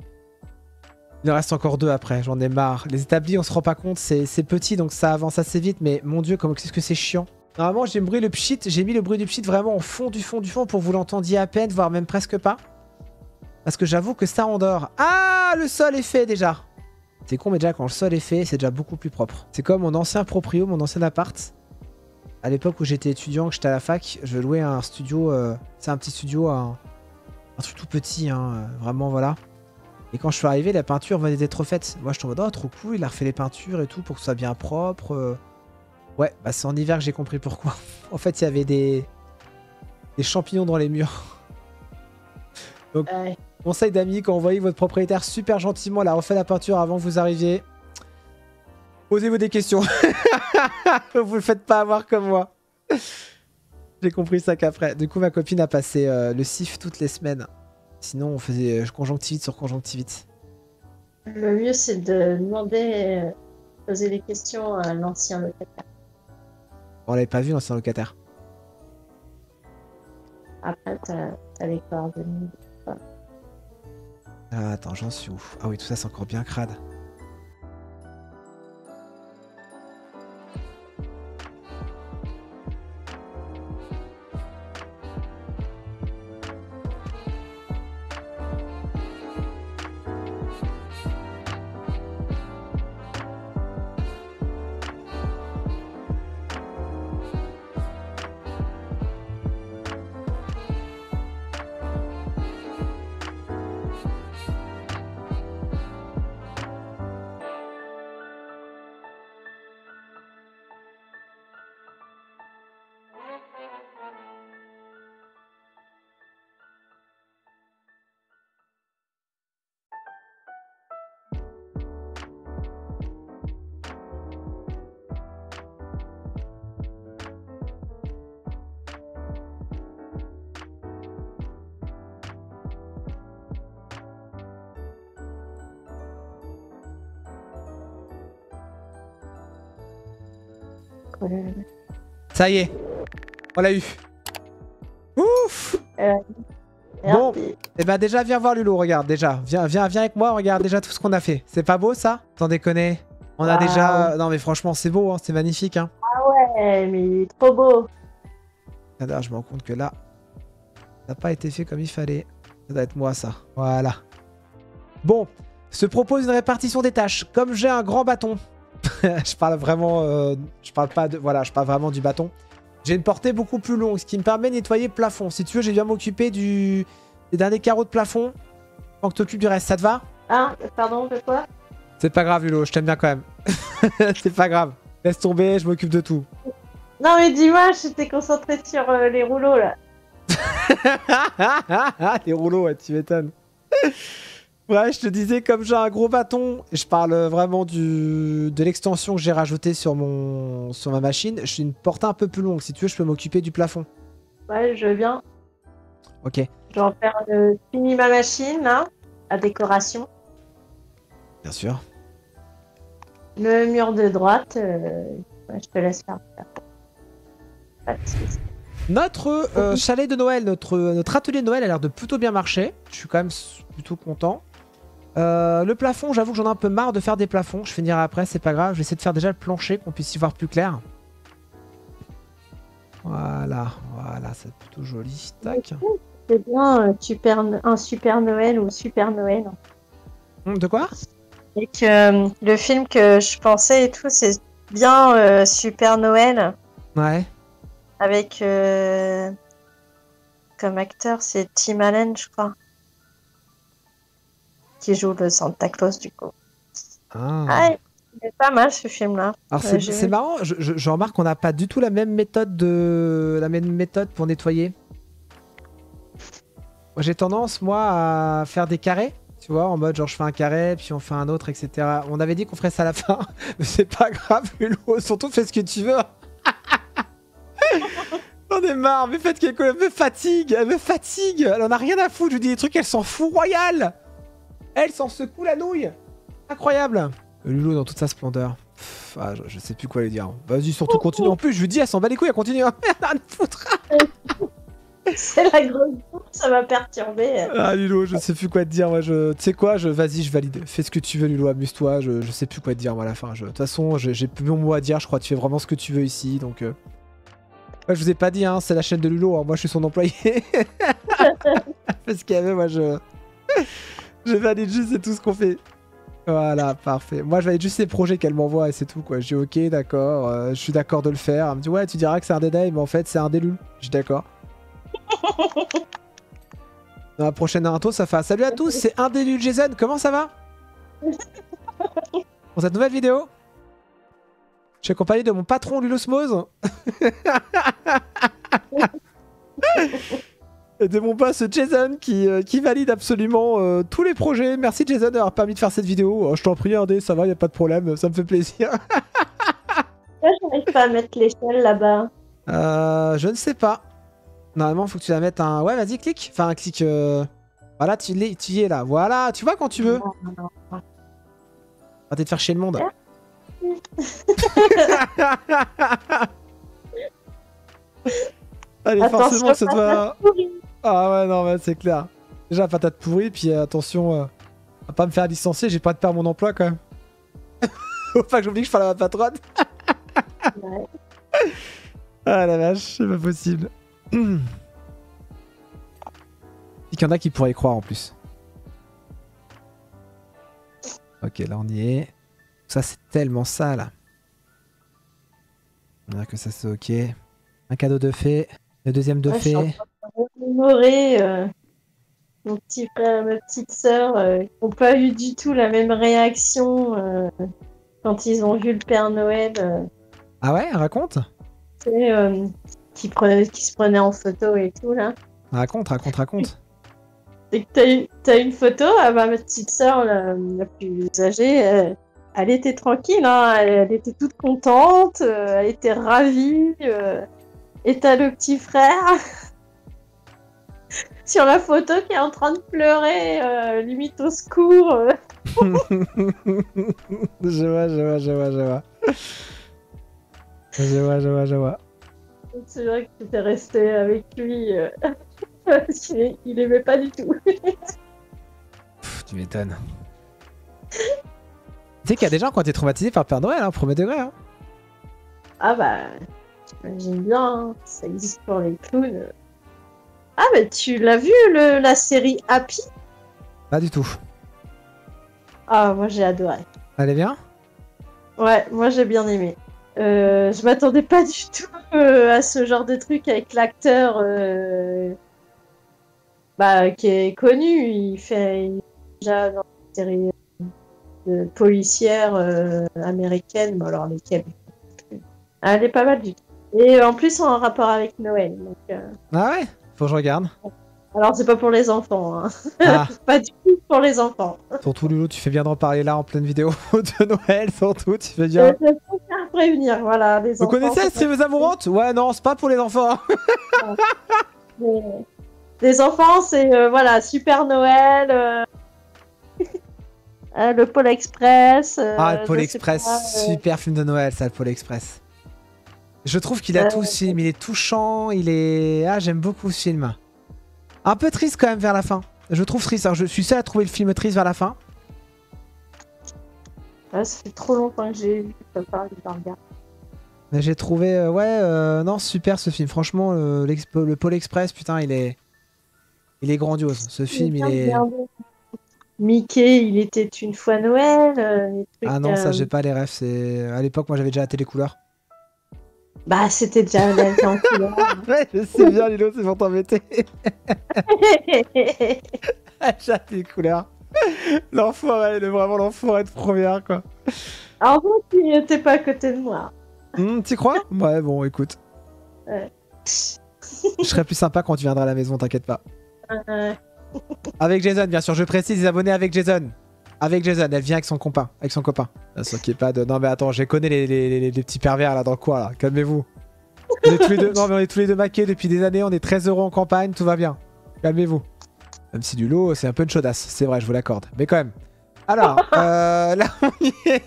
Il en reste encore deux après, j'en ai marre. Les établis, on se rend pas compte, c'est petit, donc ça avance assez vite, mais mon dieu, comment qu'est-ce que c'est chiant. Normalement, j'ai mis le pchit, j'ai mis le bruit du pchit vraiment au fond du fond du fond pour que vous l'entendiez à peine, voire même presque pas. Parce que j'avoue que ça endort. Ah, le sol est fait déjà. C'est con, mais déjà quand le sol est fait, c'est déjà beaucoup plus propre. C'est comme mon ancien proprio, mon ancien appart. À l'époque où j'étais étudiant, que j'étais à la fac, je louais un studio. Euh, c'est un petit studio, un, un truc tout petit, hein, vraiment, voilà. Et quand je suis arrivé, la peinture venait d'être faite. Moi, je tombe dans, oh, trop cool, il a refait les peintures et tout pour que ce soit bien propre. Euh... Ouais, bah c'est en hiver que j'ai compris pourquoi. En fait, il y avait des... des champignons dans les murs. Donc, euh... conseil d'amis, quand vous voyez votre propriétaire super gentiment, la refait la peinture avant que vous arriviez, posez-vous des questions. Vous le faites pas avoir comme moi. J'ai compris ça qu'après. Du coup, ma copine a passé euh, le sif toutes les semaines. Sinon, on faisait euh, conjonctivite sur conjonctivite. Le mieux, c'est de demander, euh, poser des questions à l'ancien locataire. On l'avait pas vu, l'ancien locataire. Après, t'as les coordonnées. Ah, attends, j'en suis ouf. Ah oui, tout ça, c'est encore bien crade. Ça y est, on l'a eu. Ouf. Euh, bon, et eh ben déjà viens voir Lulo, regarde déjà, viens, viens, viens avec moi, regarde déjà tout ce qu'on a fait. C'est pas beau ça? T'en déconnes? On a ah, déjà, ouais. Non mais franchement c'est beau, hein. C'est magnifique. Hein. Ah ouais, mais il est trop beau. Alors, je me rends compte que là, ça n'a pas été fait comme il fallait. Ça doit être moi ça. Voilà. Bon, se propose une répartition des tâches. Comme j'ai un grand bâton. je parle vraiment, euh, je parle pas de, voilà, je parle vraiment du bâton. J'ai une portée beaucoup plus longue, ce qui me permet de nettoyer plafond. Si tu veux, j'ai bien m'occuper du des derniers carreaux de plafond. Tant que t'occupes du reste, ça te va? Ah, pardon, de quoi? C'est pas grave, Lulo, je t'aime bien quand même. C'est pas grave. Laisse tomber, je m'occupe de tout. Non mais dis-moi, j'étais concentré sur euh, les rouleaux là. Les rouleaux, ouais, tu m'étonnes. Ouais, je te disais, comme j'ai un gros bâton, je parle vraiment du... de l'extension que j'ai rajoutée sur, mon... sur ma machine. Je suis une portée un peu plus longue. Si tu veux, je peux m'occuper du plafond. Ouais, je viens. Ok. Je vais faire euh, fini ma machine, là, à décoration. Bien sûr. Le mur de droite, euh... ouais, je te laisse faire. Pas de soucis. Notre euh, chalet de Noël, notre, notre atelier de Noël a l'air de plutôt bien marcher. Je suis quand même plutôt content. Euh, le plafond, j'avoue que j'en ai un peu marre de faire des plafonds. Je finirai après, c'est pas grave. Je vais essayer de faire déjà le plancher, qu'on puisse y voir plus clair. Voilà, voilà, c'est plutôt joli. Tac. C'est bien euh, super, un super Noël ou super Noël. De quoi? Et que euh, le film que je pensais et tout, c'est bien euh, Super Noël. Ouais. Avec euh, comme acteur, c'est Tim Allen, je crois, qui joue le Santa Claus du coup. Ah. Ah, c'est pas mal ce film-là. Alors euh, c'est marrant, je, je, je remarque qu'on n'a pas du tout la même méthode de la même méthode pour nettoyer. Moi, j'ai tendance moi à faire des carrés. Tu vois, en mode genre je fais un carré, puis on fait un autre, et cetera. On avait dit qu'on ferait ça à la fin, mais c'est pas grave, Lulo. Surtout, fais ce que tu veux. J'en ai marre, mais faites quelque chose. Elle me fatigue, elle me fatigue. Elle en a rien à foutre, je lui dis des trucs, elle s'en fout royal. Elle s'en secoue la nouille. Incroyable. Lulo dans toute sa splendeur. Pff, ah, je, je sais plus quoi lui dire. Vas-y, surtout continue. En plus, je lui dis, elle s'en bat les couilles, elle continue. Elle a rien à foutre. C'est la grosse bourre, ça m'a perturbé. Ah Lulo, je sais plus quoi te dire. Moi, je... Tu sais quoi, je... vas-y, je valide. Fais ce que tu veux, Lulo, amuse-toi. Je... je sais plus quoi te dire, moi, à la fin. De je... toute façon, j'ai plus mon mot à dire. Je crois que tu fais vraiment ce que tu veux ici. Donc, euh... moi, je vous ai pas dit, hein, c'est la chaîne de Lulo. Hein. Moi, je suis son employé. Parce qu'il y avait, moi, je... je valide juste, c'est tout ce qu'on fait. Voilà, parfait. Moi, je valide juste les projets qu'elle m'envoie et c'est tout, quoi. Je dis, ok, d'accord, euh, je suis d'accord de le faire. Elle me dit, ouais, tu diras que c'est un dédail, mais en fait, c'est un délul. Je dis, d'accord. Dans la prochaine Naruto, ça fait salut à tous, c'est Indeday Jason, comment ça va? Pour cette nouvelle vidéo, je suis accompagné de mon patron Lulosmose et de mon boss Jason qui, euh, qui valide absolument euh, tous les projets. Merci Jason d'avoir permis de faire cette vidéo. Oh, je t'en prie, Indeday, ça va, y a pas de problème, ça me fait plaisir. Pourquoi j'arrive pas à mettre l'échelle là-bas? Euh, je ne sais pas. Normalement, faut que tu la mettes un... Ouais, vas-y, clique. Enfin, clique... Euh... Voilà, tu, tu y es là. Voilà, tu vois quand tu veux. Arrêtez de faire chier le monde. Allez, attention, forcément, ça doit... Ah ouais, non, bah, c'est clair. Déjà, patate pourrie, puis euh, attention euh, à pas me faire licencier, j'ai pas de perdre mon emploi, quand même. Faut pas que j'oublie que je parle à ma patronne. Ah la vache, c'est pas possible. Mmh. Il y en a qui pourraient y croire en plus. Ok, là on y est. Ça c'est tellement ça là. On dirait que ça c'est ok. Un cadeau de fée. Le deuxième de ouais, fée. Je suis en train de remémorer, euh, mon petit frère, ma petite soeur euh, qui n'ont pas eu du tout la même réaction euh, quand ils ont vu le Père Noël. Euh, ah ouais, raconte. C'est... Euh, Qui, prenait, qui se prenait en photo et tout là. Raconte, raconte, raconte. C'est que t'as une photo, ah bah, ma petite soeur la, la plus âgée, elle, elle était tranquille, hein, elle, elle était toute contente, euh, elle était ravie. Euh, et t'as le petit frère sur la photo qui est en train de pleurer, euh, limite au secours. Euh. Je vois, je vois, je vois, je vois. Je vois, je vois, je vois. C'est vrai que j'étais resté avec lui, euh, parce qu'il il aimait pas du tout. Pff, tu m'étonnes. Tu sais qu'il y a des gens quand t'es traumatisé par Père Noël, hein, premier degré. Hein. Ah bah, j'imagine bien, hein, ça existe pour les clowns. Ah mais bah, tu l'as vu le, la série Happy? Pas du tout. Ah moi j'ai adoré. Elle est bien? Ouais, moi j'ai bien aimé. Euh, je m'attendais pas du tout euh, à ce genre de truc avec l'acteur euh, bah, qui est connu. Il fait il, déjà dans une série de policières euh, américaines, mais alors lesquelles elle est pas mal du tout. Et en plus, en rapport avec Noël. Donc, euh... Ah ouais, faut que je regarde. Alors, c'est pas pour les enfants. Hein. Ah. Pas du tout pour les enfants. Surtout, Lulo, tu fais bien d'en parler là en pleine vidéo de Noël. Surtout, tu fais bien. Euh, prévenir, voilà. Les Vous enfants, connaissez si vous amourantes? Ouais, non, c'est pas pour les enfants. Les, les enfants, c'est euh, voilà, Super Noël, euh... euh, le Pôle Express. Euh, ah, le Pôle Express, pas, euh... super film de Noël, ça, le Pôle Express. Je trouve qu'il a euh... tout ce film, il est touchant, il est. Ah, j'aime beaucoup ce film. Un peu triste quand même vers la fin. Je trouve triste, alors je suis seul à trouver le film triste vers la fin. Ouais, ça fait trop longtemps que j'ai vu ça parler de regard. Mais j'ai trouvé... Euh, ouais, euh, non, super ce film. Franchement, euh, le Pôle Express, putain, il est... Il est grandiose. Ce film, il est... Mickey, il était une fois Noël. Euh, trucs, ah non, ça, euh... j'ai pas les rêves. C'est... À l'époque, moi, j'avais déjà la télé couleur. Bah, c'était déjà la télé en couleur. Hein. Ouais, je sais bien, Lilo, c'est pour t'embêter. La télé couleur. L'enfoiré, elle est vraiment l'enfoiré de première, quoi. Alors, moi, tu n'étais pas à côté de moi. Mmh, t'y crois? Ouais, bon, écoute. Ouais. Je serai plus sympa quand tu viendras à la maison, t'inquiète pas. Euh... Avec Jason, bien sûr, je précise, les abonnés avec Jason. Avec Jason, elle vient avec son copain. Avec son copain. S'inquiète pas de... Non mais attends, je connais les, les, les, les petits pervers là dans le coin là, calmez-vous. On est tous les deux... Non mais on est tous les deux maqués depuis des années, on est treize euros en campagne, tout va bien. Calmez-vous. Même si du lot, c'est un peu une chaudasse, c'est vrai, je vous l'accorde. Mais quand même. Alors, euh, là on y est.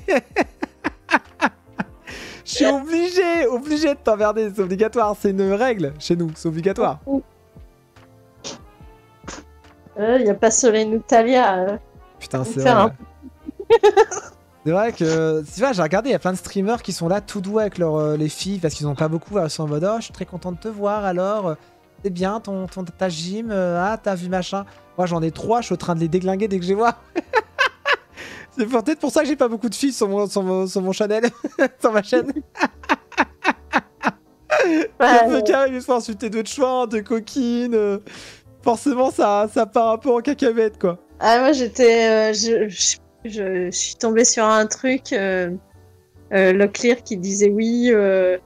Je suis obligé, obligé de t'emmerder, c'est obligatoire, c'est une règle chez nous, c'est obligatoire. Il euh, n'y a pas Solène Italia. Euh, Putain, c'est vrai. Un... c'est vrai que... Tu vois, j'ai regardé, il y a plein de streamers qui sont là tout doux avec leur, euh, les filles parce qu'ils n'ont pas beaucoup. Alors, ils sont en mode, oh, je suis très content de te voir, alors, c'est bien, ton, ton, ta gym, euh, ah, t'as vu machin. Moi, j'en ai trois, je suis en train de les déglinguer dès que je les vois. C'est peut-être pour ça que j'ai pas beaucoup de filles sur mon, sur mon, sur mon channel, sur ma chaîne. Ouais, carrément, ils sont insultés de chouin, de coquine... Euh... Forcément, ça, ça part un peu en cacahuète, quoi. Ah, moi, j'étais... Euh, je, je, je, je suis tombée sur un truc, euh, euh, Leclerc qui disait, oui, euh,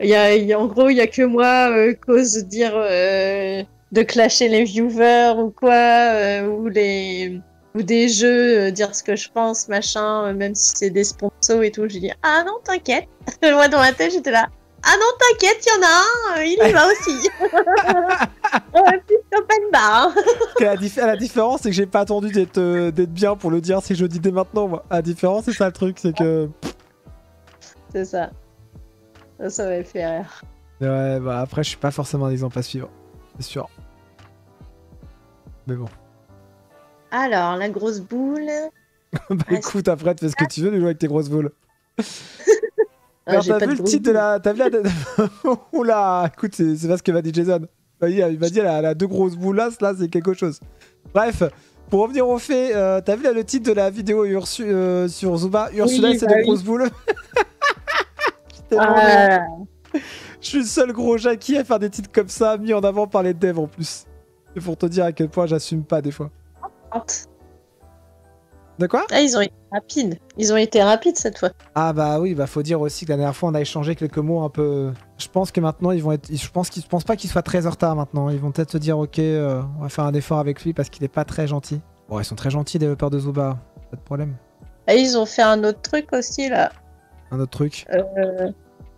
y a, y a, en gros, il n'y a que moi, euh, cause de dire... Euh, de clasher les viewers ou quoi, euh, ou, les, ou des jeux, euh, dire ce que je pense, machin, euh, même si c'est des sponsors et tout. J'ai dit, ah non, t'inquiète. Moi, dans ma tête, j'étais là. Ah non, t'inquiète, il y en a un, euh, il y va aussi. Plus de bar. La, dif la différence, c'est que j'ai pas attendu d'être euh, bien pour le dire si je dis dès maintenant, moi. La différence, c'est ça le truc, c'est que... C'est ça. Ça, ça m'avait fait rire. Ouais, bah après, je suis pas forcément un exemple à suivre, c'est sûr. Mais bon. Alors, la grosse boule... Bah écoute, après, tu fais ce que tu veux, de jouer avec tes grosses boules. Ah, t'as vu le titre de la... T'as vu la... Oula, écoute, c'est pas ce que m'a dit Jason. Il m'a dit, elle a, elle a deux grosses boulasses, là, c'est quelque chose. Bref, pour revenir au fait, euh, t'as vu là, le titre de la vidéo Ursu, euh, sur Zooba, Ursula, oui, c'est bah, des oui. grosses boules. Ah. Je suis le seul gros Jackie à faire des titres comme ça, mis en avant par les devs en plus. C'est pour te dire à quel point j'assume pas des fois. De quoi? Ah, ils ont été rapides. Ils ont été rapides cette fois. Ah bah oui, bah faut dire aussi que la dernière fois on a échangé quelques mots un peu. Je pense que maintenant ils vont être. Je pense qu'ils pensent pas qu'ils soient très en retard maintenant. Ils vont peut-être se dire ok, euh, on va faire un effort avec lui parce qu'il est pas très gentil. Bon, ils sont très gentils, les développeurs de Zooba, pas de problème. Et ils ont fait un autre truc aussi là. Un autre truc. Euh,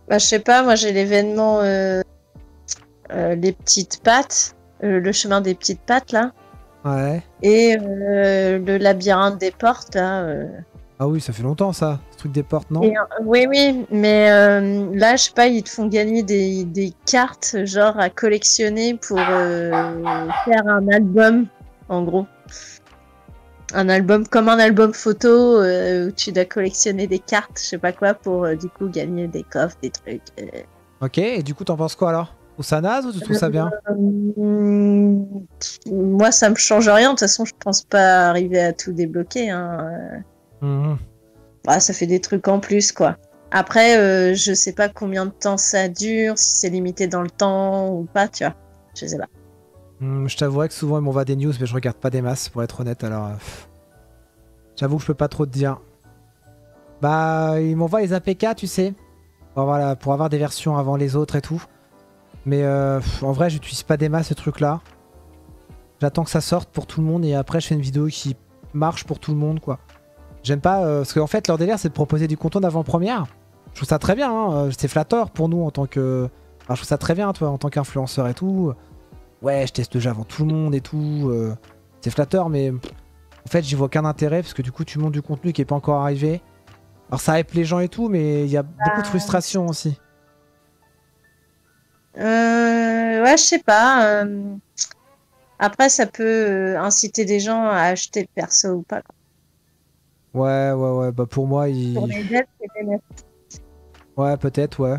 bah je sais pas, moi j'ai l'événement euh, euh, les petites pattes, euh, le chemin des petites pattes là. Ouais. Et euh, le labyrinthe des portes, là. Euh... Ah oui, ça fait longtemps, ça, ce truc des portes, non? Et, euh, oui, oui, mais euh, là, je sais pas, ils te font gagner des, des cartes, genre, à collectionner pour euh, faire un album, en gros. Un album, comme un album photo, euh, où tu dois collectionner des cartes, je sais pas quoi, pour, euh, du coup, gagner des coffres, des trucs. Euh... Ok, et du coup, t'en penses quoi, alors? Ou ça naze ou tu trouves ça bien? euh, Moi ça me change rien, de toute façon je pense pas arriver à tout débloquer. Hein. Mmh. Bah, ça fait des trucs en plus quoi. Après euh, je sais pas combien de temps ça dure, si c'est limité dans le temps ou pas, tu vois. Je sais pas. Mmh, je t'avouerais que souvent ils m'envoient des news mais je regarde pas des masses pour être honnête alors. Euh, J'avoue que je peux pas trop te dire. Bah ils m'envoient les A P K tu sais. Pour avoir, la, pour avoir des versions avant les autres et tout. Mais euh, en vrai, j'utilise pas des masses ce truc-là. J'attends que ça sorte pour tout le monde et après, je fais une vidéo qui marche pour tout le monde, quoi. J'aime pas... Euh, parce qu'en fait, leur délire, c'est de proposer du contenu d'avant-première. Je trouve ça très bien, hein. C'est flatteur pour nous en tant que... Enfin, je trouve ça très bien, toi, en tant qu'influenceur et tout. Ouais, je teste le jeu avant tout le monde et tout. Euh, c'est flatteur, mais... En fait, j'y vois aucun intérêt parce que du coup, tu montes du contenu qui est pas encore arrivé. Alors, ça hype les gens et tout, mais il y a beaucoup de frustration aussi. Euh, ouais, je sais pas. Euh... Après, ça peut inciter des gens à acheter le perso ou pas. Ouais, ouais, ouais. Bah pour moi, il. Pour les devs, c'est bénéfique. Ouais, peut-être, ouais.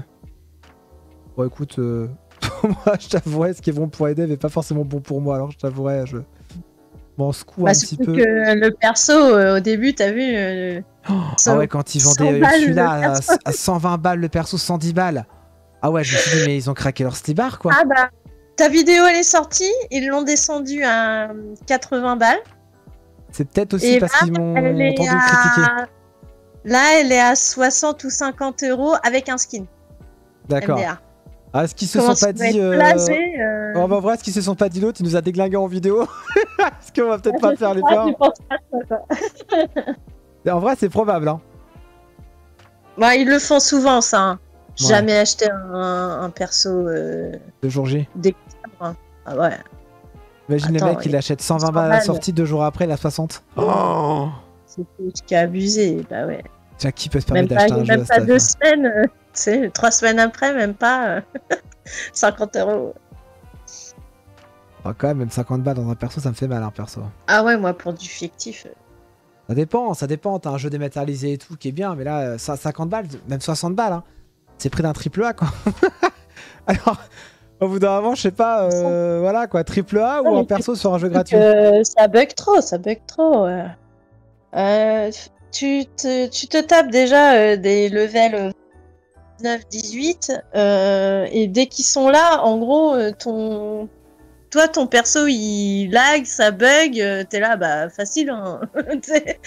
Bon, écoute, euh... pour moi, je t'avouerais, ce qui est bon pour les devs est pas forcément bon pour moi. Alors, je t'avouerais, je... Bon, on secoue bah, un petit peu. Que le perso, euh, au début, t'as vu. Euh, oh, cent, ah ouais, quand ils vendaient celui-là à cent vingt balles, le perso, cent dix balles. Ah ouais, je me suis dit, mais ils ont craqué leur slibard, quoi. Ah bah, ta vidéo, elle est sortie, ils l'ont descendue à quatre-vingts balles. C'est peut-être aussi et parce qu'ils m'ont entendu le critiquer. Là, elle est à soixante ou cinquante euros avec un skin. D'accord. Ah, ce qu'ils se sont pas dit. Euh... Placé, euh... Oh, bah, en vrai, ce qu'ils se sont pas dit l'autre, il nous a déglingué en vidéo. Est-ce qu'on va peut-être ouais, pas faire les plans. En vrai, c'est probable. Hein. Bah, ils le font souvent, ça. Hein. Ouais. Jamais acheté un, un perso. Euh... De jour J. Des... Ah ouais. Imagine Attends, les mecs, il achète cent vingt balles à la sortie, deux jours après, la soixante. Oh, c'est abusé, bah ouais. Tiens, qui peut se permettre d'acheter un jeu à cette affaire ? Même pas deux semaines, euh, tu sais, trois semaines après, même pas euh, cinquante euros. Ah, quand même, même cinquante balles dans un perso, ça me fait mal, un perso. Ah ouais, moi, pour du fictif. Euh... Ça dépend, ça dépend. T'as un jeu dématérialisé et tout qui est bien, mais là, ça, cinquante balles, même soixante balles, hein. C'est près d'un triple A, quoi. Alors. Au bout d'un moment, je sais pas, euh, voilà quoi, triple A ou un perso sur un jeu gratuit. Euh, ça bug trop, ça bug trop. Ouais. Euh, tu, te, tu te tapes déjà euh, des levels dix-neuf, dix-huit, euh, et dès qu'ils sont là, en gros, ton, toi, ton perso, il lag, ça bug, euh, t'es là, bah facile. Hein. t'es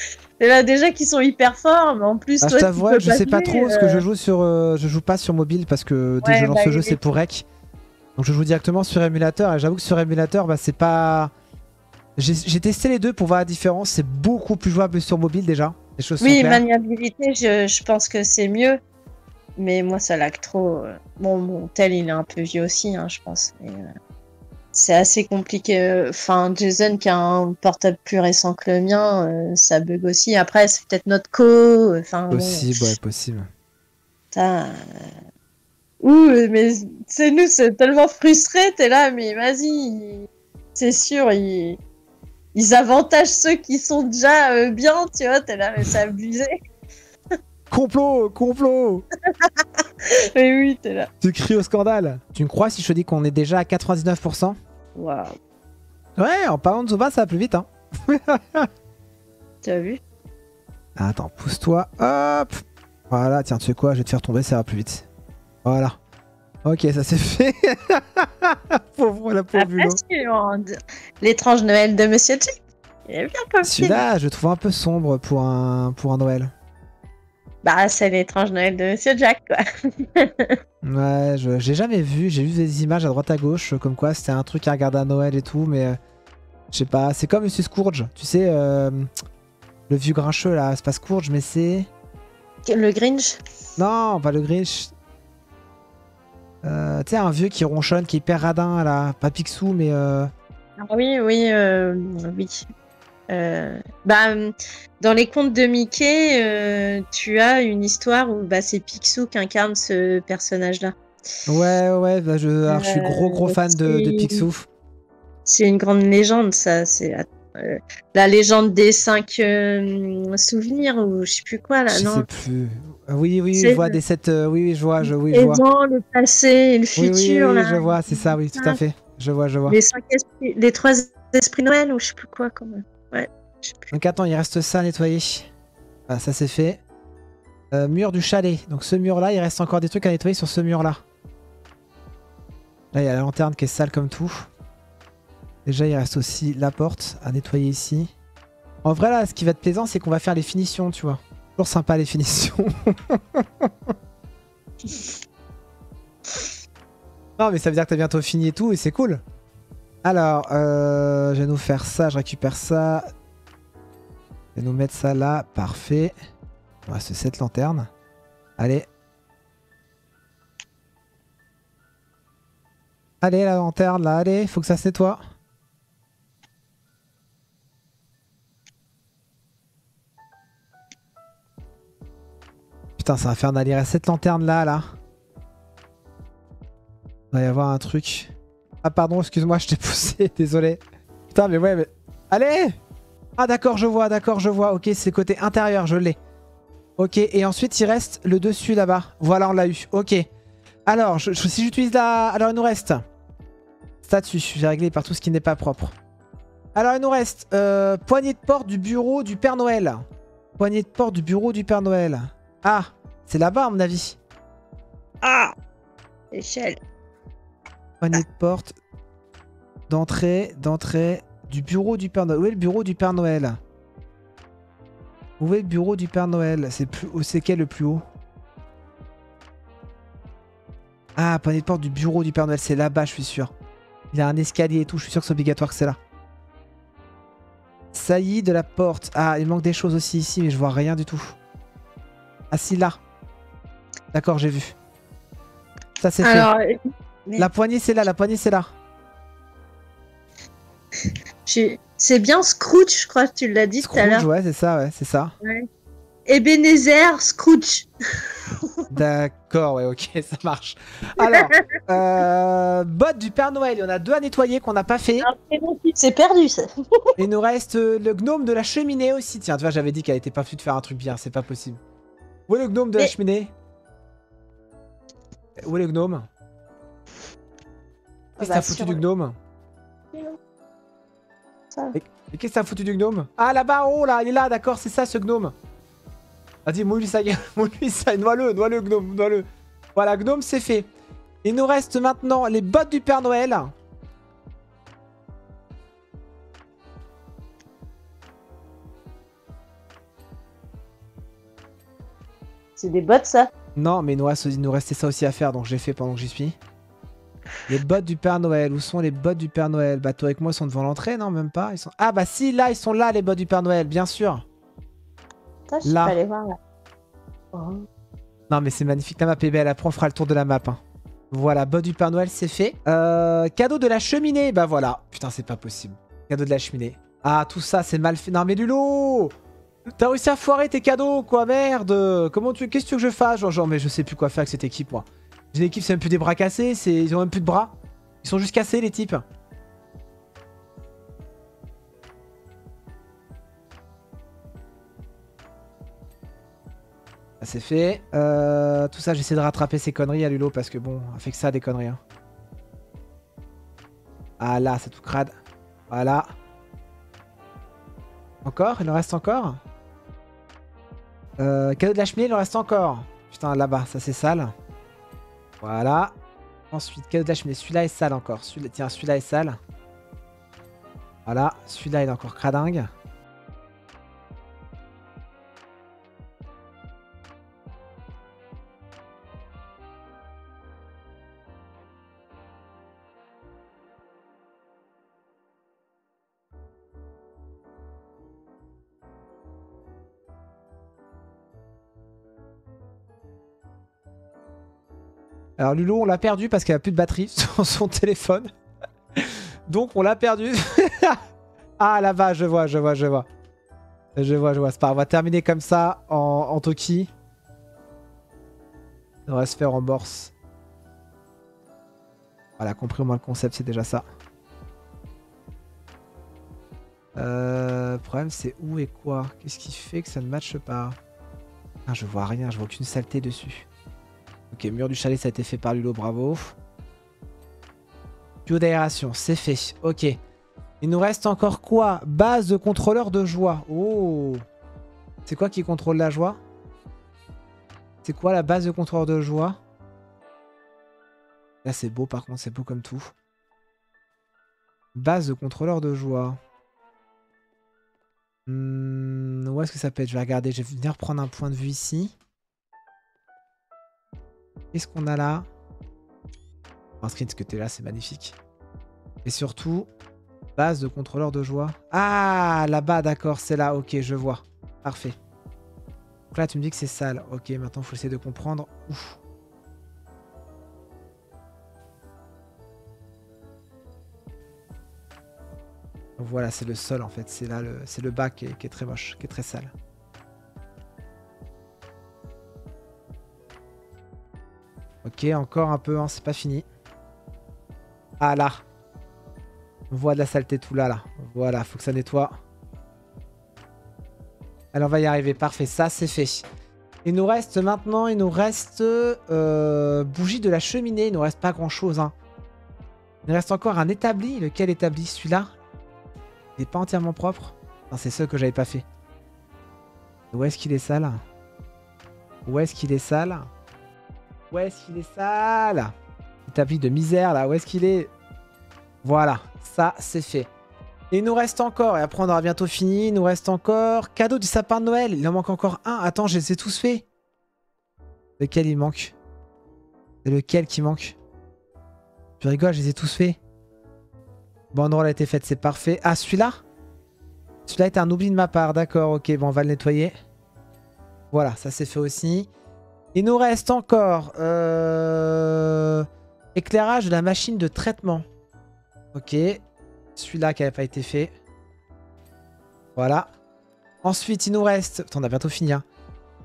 là déjà qu'ils sont hyper forts, mais en plus, ah, toi, je t'avoue, je sais pas trop, euh... parce que je joue sur, euh, je joue pas sur mobile parce que dès que je lance ce jeu, c'est pour rec. Donc je joue directement sur émulateur et j'avoue que sur émulateur, bah, c'est pas... J'ai testé les deux pour voir la différence, c'est beaucoup plus jouable sur mobile déjà. Les choses oui, sont claires. Maniabilité, je, je pense que c'est mieux, mais moi ça lag trop. Bon, mon tel il est un peu vieux aussi, hein, je pense. Euh, c'est assez compliqué. Enfin, Jason qui a un portable plus récent que le mien, euh, ça bug aussi. Après, c'est peut-être notre co. Enfin, possible, ouais, ouais possible. T'as... Ouh, mais c'est nous, c'est tellement frustré, t'es là, mais vas-y, c'est sûr, ils, ils avantagent ceux qui sont déjà euh, bien, tu vois, t'es là, mais c'est abusé. Complot, complot. Mais oui, t'es là. Tu cries au scandale. Tu me crois si je te dis qu'on est déjà à quatre-vingt-dix-neuf pour cent? Waouh. Ouais, en parlant de Zooba, ça va plus vite, hein. T'as vu? Attends, pousse-toi, hop. Voilà, tiens, tu sais quoi, je vais te faire tomber, ça va plus vite. Voilà. Ok, ça c'est fait. Pauvre la pauvre Lulo. L'étrange Noël de Monsieur Jack. Il est bien comme ça. Celui-là, je le trouve un peu sombre pour un, pour un Noël. Bah, c'est l'étrange Noël de Monsieur Jack, quoi. Ouais, je j'ai jamais vu. J'ai vu des images à droite à gauche, comme quoi c'était un truc à regarder à Noël et tout, mais euh, je sais pas. C'est comme Monsieur Scrooge. Tu sais, euh, le vieux grincheux là, c'est pas Scrooge, mais c'est. Le Grinch. Non, pas le Grinch. Euh, tu sais, un vieux qui ronchonne, qui est hyper radin, là. Pas Picsou, mais... Euh... Ah oui, oui, euh, oui. Euh, bah, dans les contes de Mickey, euh, tu as une histoire où bah, c'est Picsou qui incarne ce personnage-là. Ouais, ouais, bah, je, alors, euh, je suis gros, gros fan de, de Picsou. C'est une grande légende, ça. C'est euh, la légende des cinq euh, souvenirs, ou je sais plus quoi, là, je non? Je sais plus... Oui, oui, je vois des sept. Euh, oui, oui, je vois, je, oui, je vois. Les dents, le passé et le futur. Oui, oui, oui, là, je vois, c'est ça, oui, tout à fait. Je vois, je vois. Les cinq esprits, les trois esprits Noël ou je sais plus quoi, quand même. Ouais, je sais plus. Donc attends, il reste ça à nettoyer. Voilà, ça c'est fait. Euh, mur du chalet. Donc ce mur-là, il reste encore des trucs à nettoyer sur ce mur-là. Là, il y a la lanterne qui est sale comme tout. Déjà, il reste aussi la porte à nettoyer ici. En vrai, là, ce qui va être plaisant, c'est qu'on va faire les finitions, tu vois. Sympa les finitions. Non mais ça veut dire que t'as bientôt fini et tout et c'est cool. Alors euh, je vais nous faire ça, je récupère ça. Je vais nous mettre ça là, parfait. Il reste cette lanterne. Allez. Allez la lanterne là, allez, faut que ça se nettoie. Putain, c'est infernal, il reste cette lanterne là, là. Il va y avoir un truc. Ah pardon, excuse-moi, je t'ai poussé, désolé. Putain, mais ouais, mais... Allez! Ah d'accord, je vois, d'accord, je vois. Ok, c'est le côté intérieur, je l'ai. Ok, et ensuite, il reste le dessus là-bas. Voilà, on l'a eu. Ok. Alors, je, je, si j'utilise la... Alors, il nous reste. Statue, j'ai réglé par tout ce qui n'est pas propre. Alors, il nous reste euh, poignée de porte du bureau du Père Noël. Poignée de porte du bureau du Père Noël. Ah, c'est là-bas, à mon avis. Ah, échelle. Poignée ah. de porte d'entrée, d'entrée du bureau du Père Noël. Où est le bureau du Père Noël? Où est le bureau du Père Noël? C'est plus... c'est quel le plus haut? Ah, poignée de porte du bureau du Père Noël. C'est là-bas, je suis sûr. Il y a un escalier et tout. Je suis sûr que c'est obligatoire que c'est là. Saillie de la porte. Ah, il manque des choses aussi ici, mais je vois rien du tout. Ah si, là. D'accord, j'ai vu. Ça, c'est fait. Mais... La poignée, c'est là. La poignée, c'est là. Je... C'est bien Scrooge, je crois que tu l'as dit tout à l'heure. Scrooge, ouais, c'est ça, ouais, c'est ça. Ouais. Ebenezer Scrooge. D'accord, ouais, ok, ça marche. Alors, euh, bottes du Père Noël, il y en a deux à nettoyer qu'on n'a pas fait. C'est perdu, ça. Il nous reste euh, le gnome de la cheminée aussi. Tiens, tu vois, j'avais dit qu'elle était pas foutue de faire un truc bien, c'est pas possible. Où est le gnome de Mais... la cheminée? Où est le gnome? Qu'est-ce que t'as foutu du gnome? Mais qu'est-ce que t'as foutu du gnome? Ah, là-bas, oh là, il est là, d'accord, c'est ça ce gnome. Vas-y, mouille ça, mouille ça, noie-le, noie-le, gnome, noie-le. Voilà, gnome, c'est fait. Il nous reste maintenant les bottes du Père Noël. C'est des bottes, ça? Non, mais nous, il nous restait ça aussi à faire, donc j'ai fait pendant que j'y suis. Les bottes du Père Noël, où sont les bottes du Père Noël? Bah, toi avec moi, ils sont devant l'entrée, non? Même pas. Ils sont... Ah, bah si, là, ils sont là, les bottes du Père Noël, bien sûr. Attends, je là. Peux aller voir, là. Oh. Non, mais c'est magnifique, la map est belle, après on fera le tour de la map. Hein. Voilà, bottes du Père Noël, c'est fait. Euh, cadeau de la cheminée, bah voilà. Putain, c'est pas possible. Cadeau de la cheminée. Ah, tout ça, c'est mal fait. Non, mais Lulo, t'as réussi à foirer tes cadeaux, quoi, merde. Comment tu... Qu'est-ce que tu veux que je fasse? Genre, genre, mais je sais plus quoi faire avec cette équipe, moi. J'ai une équipe, c'est même plus des bras cassés, ils ont même plus de bras. Ils sont juste cassés, les types. Ah, c'est fait. Euh, tout ça, j'essaie de rattraper ces conneries à Lulo parce que bon, on fait que ça, des conneries. Hein. Ah là, c'est tout crade. Voilà. Encore? Il en reste encore? euh, Cadeau de la cheminée, il en reste encore. Putain, là-bas, ça c'est sale. Voilà. Ensuite, cadeau de la cheminée. Celui-là est sale encore. Celui Tiens, celui-là est sale. Voilà. Celui-là, il est encore cradingue. Alors Lulo, on l'a perdu parce qu'elle a plus de batterie sur son téléphone. Donc on l'a perdu. Ah là-bas, je vois, je vois, je vois. Je vois, je vois. C'est pas grave. On va terminer comme ça en, en Toki. On va se faire en bourse. Voilà, compris au moins le concept, c'est déjà ça. Euh, le problème, c'est où et quoi? Qu'est-ce qui fait que ça ne matche pas? Ah, je vois rien, je vois aucune saleté dessus. Ok, mur du chalet, ça a été fait par Lulo, bravo. Tuyau d'aération, c'est fait. Ok. Il nous reste encore quoi? Base de contrôleur de joie. Oh. C'est quoi qui contrôle la joie? C'est quoi la base de contrôleur de joie? Là, c'est beau, par contre, c'est beau comme tout. Base de contrôleur de joie. Hmm, où est-ce que ça peut être? Je vais regarder, je vais venir prendre un point de vue ici. Qu'est-ce qu'on a là? Un screen, ce que t'es là, c'est magnifique. Et surtout, base de contrôleur de joie. Ah, là-bas, d'accord, c'est là. Ok, je vois. Parfait. Donc là, tu me dis que c'est sale. Ok, maintenant, il faut essayer de comprendre. Ouf. Donc voilà, c'est le sol, en fait. C'est là, le, c'est le bac qui est, qui est très moche, qui est très sale. Ok, encore un peu, hein, c'est pas fini. Ah là. On voit de la saleté tout là, là. Voilà, faut que ça nettoie. Alors on va y arriver, parfait, ça c'est fait. Il nous reste maintenant, il nous reste euh, bougie de la cheminée, il nous reste pas grand chose. Hein. Il nous reste encore un établi, lequel établi? Celui-là? Il n'est pas entièrement propre. C'est ce que j'avais pas fait. Où est-ce qu'il est sale? Où est-ce qu'il est sale? Où est-ce qu'il est sale? Établi de misère là, où est-ce qu'il est? Voilà, ça c'est fait. Et il nous reste encore, et après on aura bientôt fini, il nous reste encore... Cadeau du sapin de Noël, il en manque encore un. Attends, je les ai tous faits. Lequel il manque? C'est lequel qui manque? Tu rigoles, je les ai tous faits. Bon, non, elle a été faite, c'est parfait. Ah, celui-là? Celui-là est un oubli de ma part, d'accord, ok, bon on va le nettoyer. Voilà, ça c'est fait aussi. Il nous reste encore... Euh... Éclairage de la machine de traitement. Ok, celui-là qui n'avait pas été fait. Voilà. Ensuite il nous reste... Attends, on a bientôt fini. Hein.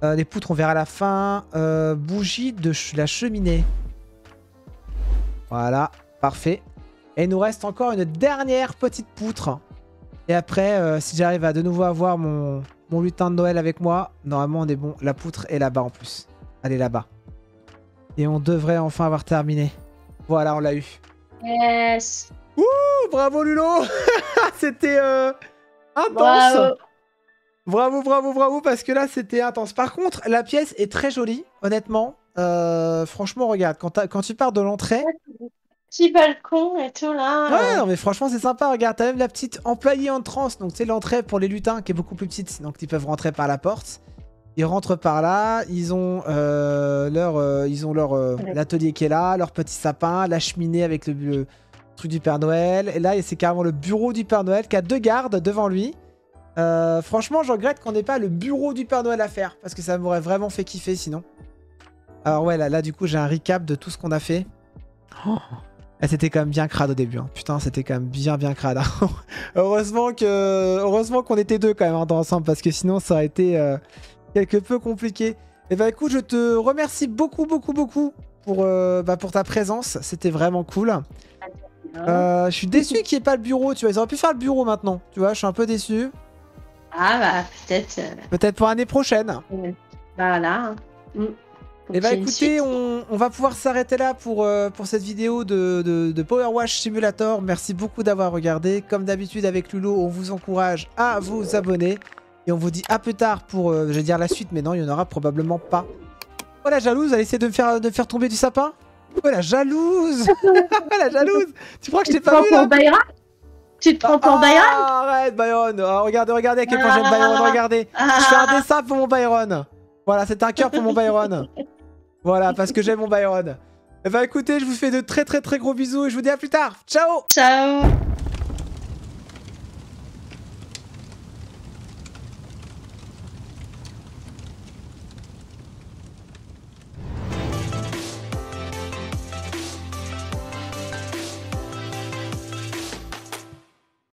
Euh, les poutres on verra à la fin. Euh, bougie de ch- la cheminée. Voilà, parfait. Et il nous reste encore une dernière petite poutre. Et après, euh, si j'arrive à de nouveau avoir mon, mon lutin de Noël avec moi, normalement on est bon. La poutre est là-bas en plus. Elle est là-bas. Et on devrait enfin avoir terminé. Voilà, on l'a eu. Yes. Ouh, bravo Lulo. C'était euh, intense. Bravo. bravo, bravo, bravo, parce que là c'était intense. Par contre, la pièce est très jolie, honnêtement. Euh, franchement, regarde, quand, quand tu pars de l'entrée... Petit balcon et tout là. Ouais, euh... non, mais franchement, c'est sympa. Regarde, t'as même la petite employée en transe. Donc, c'est l'entrée pour les lutins qui est beaucoup plus petite. Donc, ils peuvent rentrer par la porte. Ils rentrent par là. Ils ont euh, leur, euh, ils ont leur euh, ouais. l'atelier qui est là, leur petit sapin, la cheminée avec le, le truc du Père Noël. Et là, c'est carrément le bureau du Père Noël qui a deux gardes devant lui. Euh, franchement, je regrette qu'on n'ait pas le bureau du Père Noël à faire parce que ça m'aurait vraiment fait kiffer sinon. Alors, ouais, là, là du coup, j'ai un recap de tout ce qu'on a fait. Oh. C'était quand même bien crade au début. Hein. Putain, c'était quand même bien, bien crade. Hein. Heureusement que, heureusement qu'on était deux quand même hein, ensemble parce que sinon ça aurait été euh, quelque peu compliqué. Et bah écoute, je te remercie beaucoup, beaucoup, beaucoup pour, euh, bah, pour ta présence. C'était vraiment cool. Euh, je suis déçu qu'il n'y ait pas le bureau. Tu vois, ils auraient pu faire le bureau maintenant. Tu vois, je suis un peu déçu. Ah bah peut-être. Euh... Peut-être pour l'année prochaine. Voilà. Mm. Et bah écoutez, on, on va pouvoir s'arrêter là pour, euh, pour cette vidéo de, de, de Power Wash Simulator. Merci beaucoup d'avoir regardé. Comme d'habitude avec Lulo, on vous encourage à vous abonner. Et on vous dit à plus tard pour, euh, je vais dire la suite, mais non, il n'y en aura probablement pas. Oh la jalouse, elle essaie de me faire, de me faire tomber du sapin. Oh la jalouse. La jalouse. Tu crois que je t'ai pas vu là? Tu te prends pour Byron? Ah, arrête Byron. Ah, regardez, regardez à quel point j'aime Byron, regardez. Je fais un dessin pour mon Byron. Voilà, c'est un cœur pour mon Byron. Voilà, parce que j'aime mon Byron. Et bah écoutez, je vous fais de très très très gros bisous et je vous dis à plus tard. Ciao. Ciao.